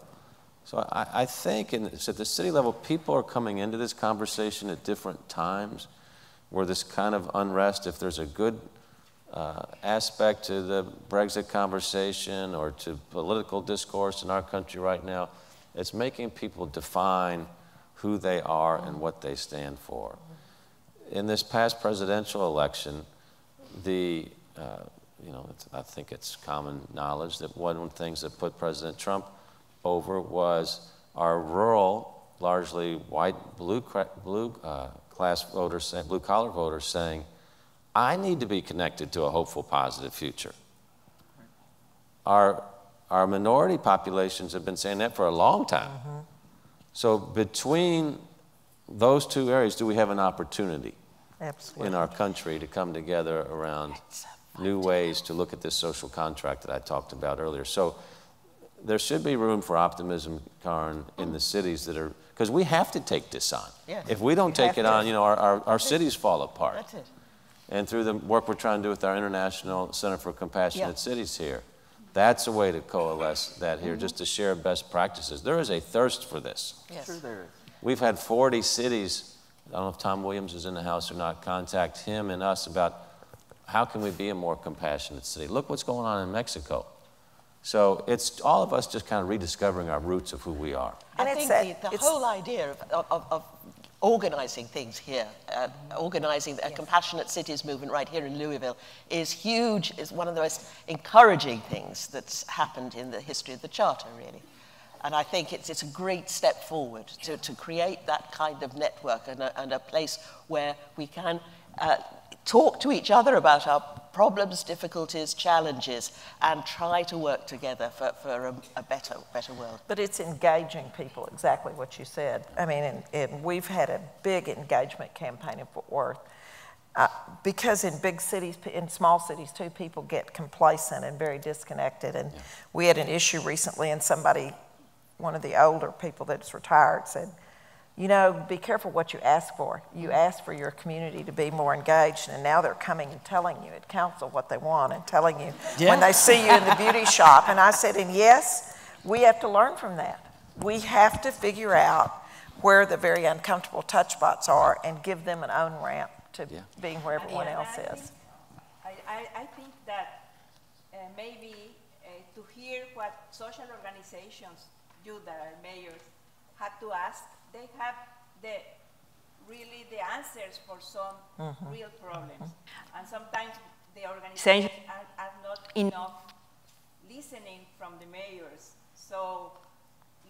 So I, I think in, at the city level, people are coming into this conversation at different times, where this kind of unrest, if there's a good uh, aspect to the Brexit conversation or to political discourse in our country right now, it's making people define who they are and what they stand for. In this past presidential election, the, uh, you know, it's, I think it's common knowledge that one of the things that put President Trump over was our rural, largely white, blue, blue uh, class voters, blue collar voters saying, I need to be connected to a hopeful, positive future. Our, our minority populations have been saying that for a long time. Mm-hmm. So between those two areas, do we have an opportunity Absolutely. in our country to come together around new ways to look at this social contract that I talked about earlier? So there should be room for optimism, Karen, in the cities that are, because we have to take this on. Yes. If we don't you take it to. on, you know, our, our, our cities fall apart. That's it. And through the work we're trying to do with our International Center for Compassionate yeah. Cities here, that's a way to coalesce that here, mm-hmm. just to share best practices. There is a thirst for this. Yes. Sure there is. We've had forty cities, I don't know if Tom Williams is in the house or not, contact him and us about How can we be a more compassionate city? Look what's going on in Mexico. So it's all of us just kind of rediscovering our roots of who we are. And I think it's, the, the it's, whole idea of, of, of organizing things here, uh, organizing a yes. compassionate cities movement right here in Louisville is huge. It's one of the most encouraging things that's happened in the history of the Charter, really. And I think it's, it's a great step forward to, to create that kind of network and a, and a place where we can uh, talk to each other about our problems, difficulties, challenges, and try to work together for, for a, a better, better world. But it's engaging people, exactly what you said. I mean, and, and we've had a big engagement campaign in Fort Worth uh, because in big cities, in small cities too, people get complacent and very disconnected. And yeah. we had an issue recently and somebody, one of the older people that's retired said, you know, be careful what you ask for. You ask for your community to be more engaged, and now they're coming and telling you at council what they want and telling you yeah. when they see you in the beauty shop. And I said, and yes, we have to learn from that. We have to figure out where the very uncomfortable touch spots are and give them an own ramp to yeah. being where everyone yeah, else I is. Think, I, I think that uh, maybe uh, to hear what social organizations do that are mayors have to ask, they have the, really the answers for some mm-hmm. real problems. Mm-hmm. And sometimes the organizations are, are not enough listening from the mayors. So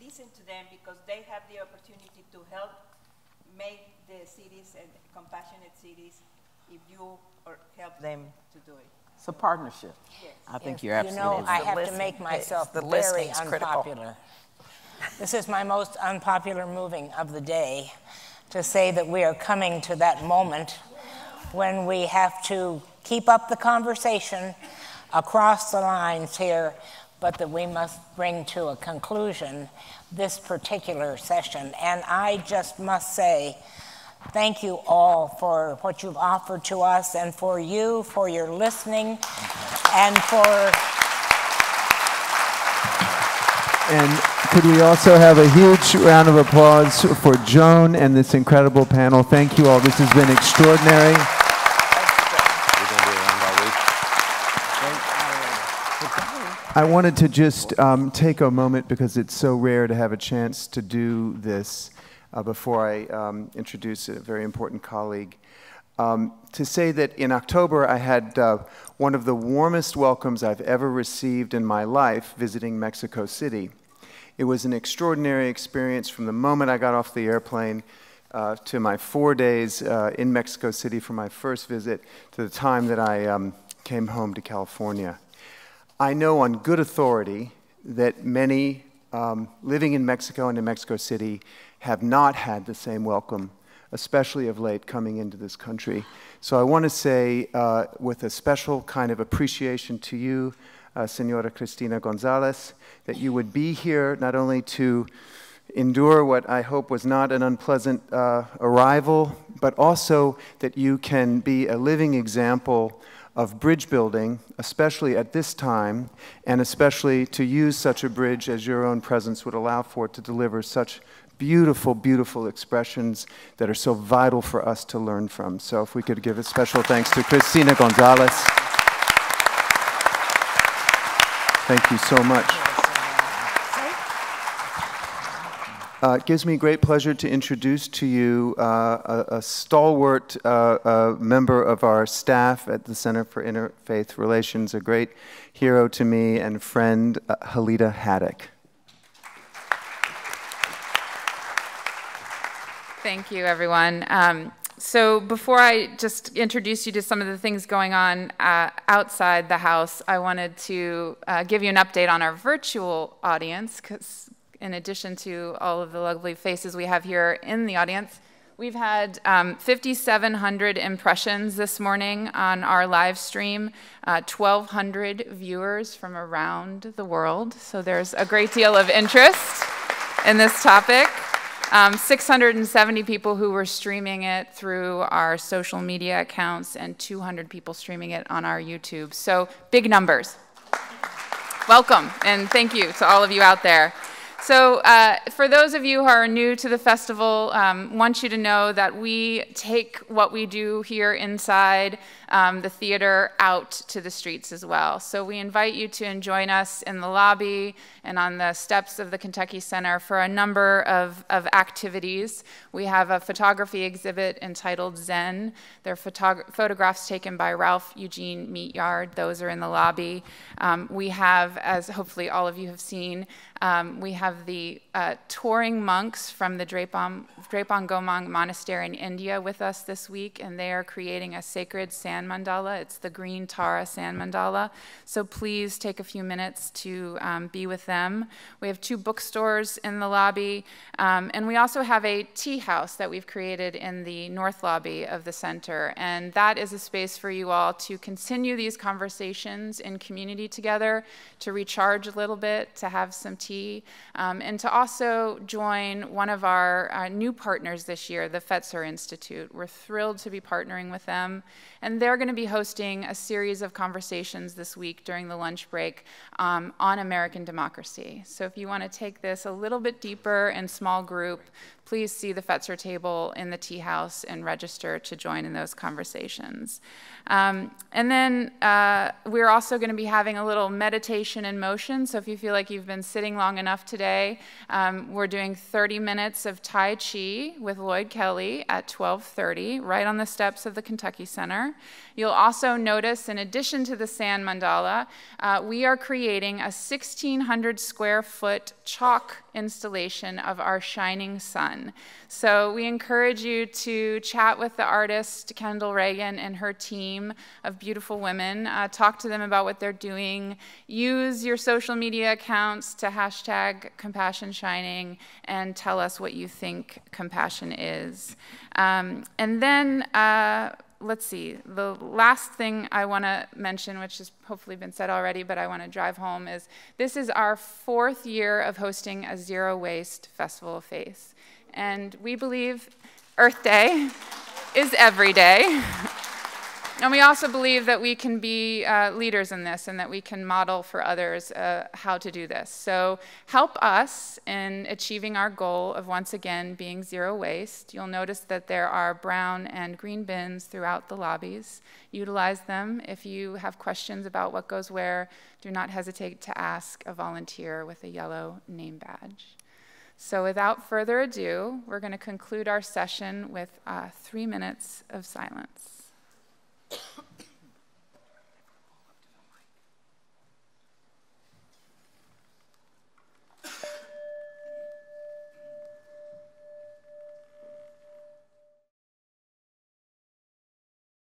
listen to them because they have the opportunity to help make the cities and compassionate cities if you or help them to do it. It's a partnership. Yes. I think yes. you're absolutely right. You know, I have to make myself the very unpopular. This is my most unpopular moving of the day, to say that we are coming to that moment when we have to keep up the conversation across the lines here, but that we must bring to a conclusion this particular session. And I just must say thank you all for what you've offered to us, and for you, for your listening, and for... And could we also have a huge round of applause for Joan and this incredible panel? Thank you all. This has been extraordinary. I wanted to just um, take a moment because it's so rare to have a chance to do this uh, before I um, introduce a very important colleague. Um, to say that in October I had uh, one of the warmest welcomes I've ever received in my life visiting Mexico City. It was an extraordinary experience from the moment I got off the airplane uh, to my four days uh, in Mexico City for my first visit to the time that I um, came home to California. I know on good authority that many um, living in Mexico and in Mexico City have not had the same welcome, especially of late coming into this country. So I want to say uh, with a special kind of appreciation to you, Uh, Senora Cristina Gonzalez, that you would be here not only to endure what I hope was not an unpleasant uh, arrival, but also that you can be a living example of bridge building, especially at this time, and especially to use such a bridge as your own presence would allow for to deliver such beautiful, beautiful expressions that are so vital for us to learn from. So if we could give a special thanks to Cristina Gonzalez. Thank you so much. Uh, it gives me great pleasure to introduce to you uh, a, a stalwart uh, uh, member of our staff at the Center for Interfaith Relations, a great hero to me and friend, uh, Halida Haddock. Thank you, everyone. Um, So before I just introduce you to some of the things going on uh, outside the house, I wanted to uh, give you an update on our virtual audience, because in addition to all of the lovely faces we have here in the audience, we've had um, fifty-seven hundred impressions this morning on our live stream, uh, twelve hundred viewers from around the world. So there's a great deal of interest in this topic. Um, six hundred seventy people who were streaming it through our social media accounts, and two hundred people streaming it on our YouTube. So big numbers. Welcome, and thank you to all of you out there. So uh, for those of you who are new to the festival, um, want you to know that we take what we do here inside um, the theater out to the streets as well. So we invite you to join us in the lobby and on the steps of the Kentucky Center for a number of, of activities. We have a photography exhibit entitled Zen. They're photog photographs taken by Ralph Eugene Meatyard. Those are in the lobby. Um, we have, as hopefully all of you have seen, um, we have the uh, touring monks from the Drepung, Drepung Gomang Monastery in India with us this week, and they are creating a sacred sand mandala. It's the green Tara sand mandala. So please take a few minutes to um, be with them. We have two bookstores in the lobby, um, and we also have a tea house that we've created in the north lobby of the center, and that is a space for you all to continue these conversations in community together, to recharge a little bit, to have some tea, um, and to also join one of our, our new partners this year, the Fetzer Institute. We're thrilled to be partnering with them, and they're going to be hosting a series of conversations this week during the lunch break um, on American democracy. So if you want to take this a little bit deeper in small group, please see the Fetzer table in the tea house and register to join in those conversations. Um, and then uh, we're also going to be having a little meditation in motion. So if you feel like you've been sitting long enough today, um, we're doing thirty minutes of Tai Chi with Lloyd Kelly at twelve thirty, right on the steps of the Kentucky Center. You'll also notice, in addition to the sand mandala, uh, we are creating a sixteen hundred square foot chalk installation of our shining sun. So we encourage you to chat with the artist Kendall Reagan and her team of beautiful women. Uh, talk to them about what they're doing. Use your social media accounts to hashtag Compassion Shining and tell us what you think compassion is. Um, and then, uh, let's see, the last thing I want to mention, which has hopefully been said already, but I want to drive home, is this is our fourth year of hosting a zero-waste Festival of Faiths. And we believe Earth Day is every day. And we also believe that we can be uh, leaders in this, and that we can model for others uh, how to do this. So help us in achieving our goal of, once again, being zero waste. You'll notice that there are brown and green bins throughout the lobbies. Utilize them. If you have questions about what goes where, do not hesitate to ask a volunteer with a yellow name badge. So without further ado, we're going to conclude our session with uh, three minutes of silence.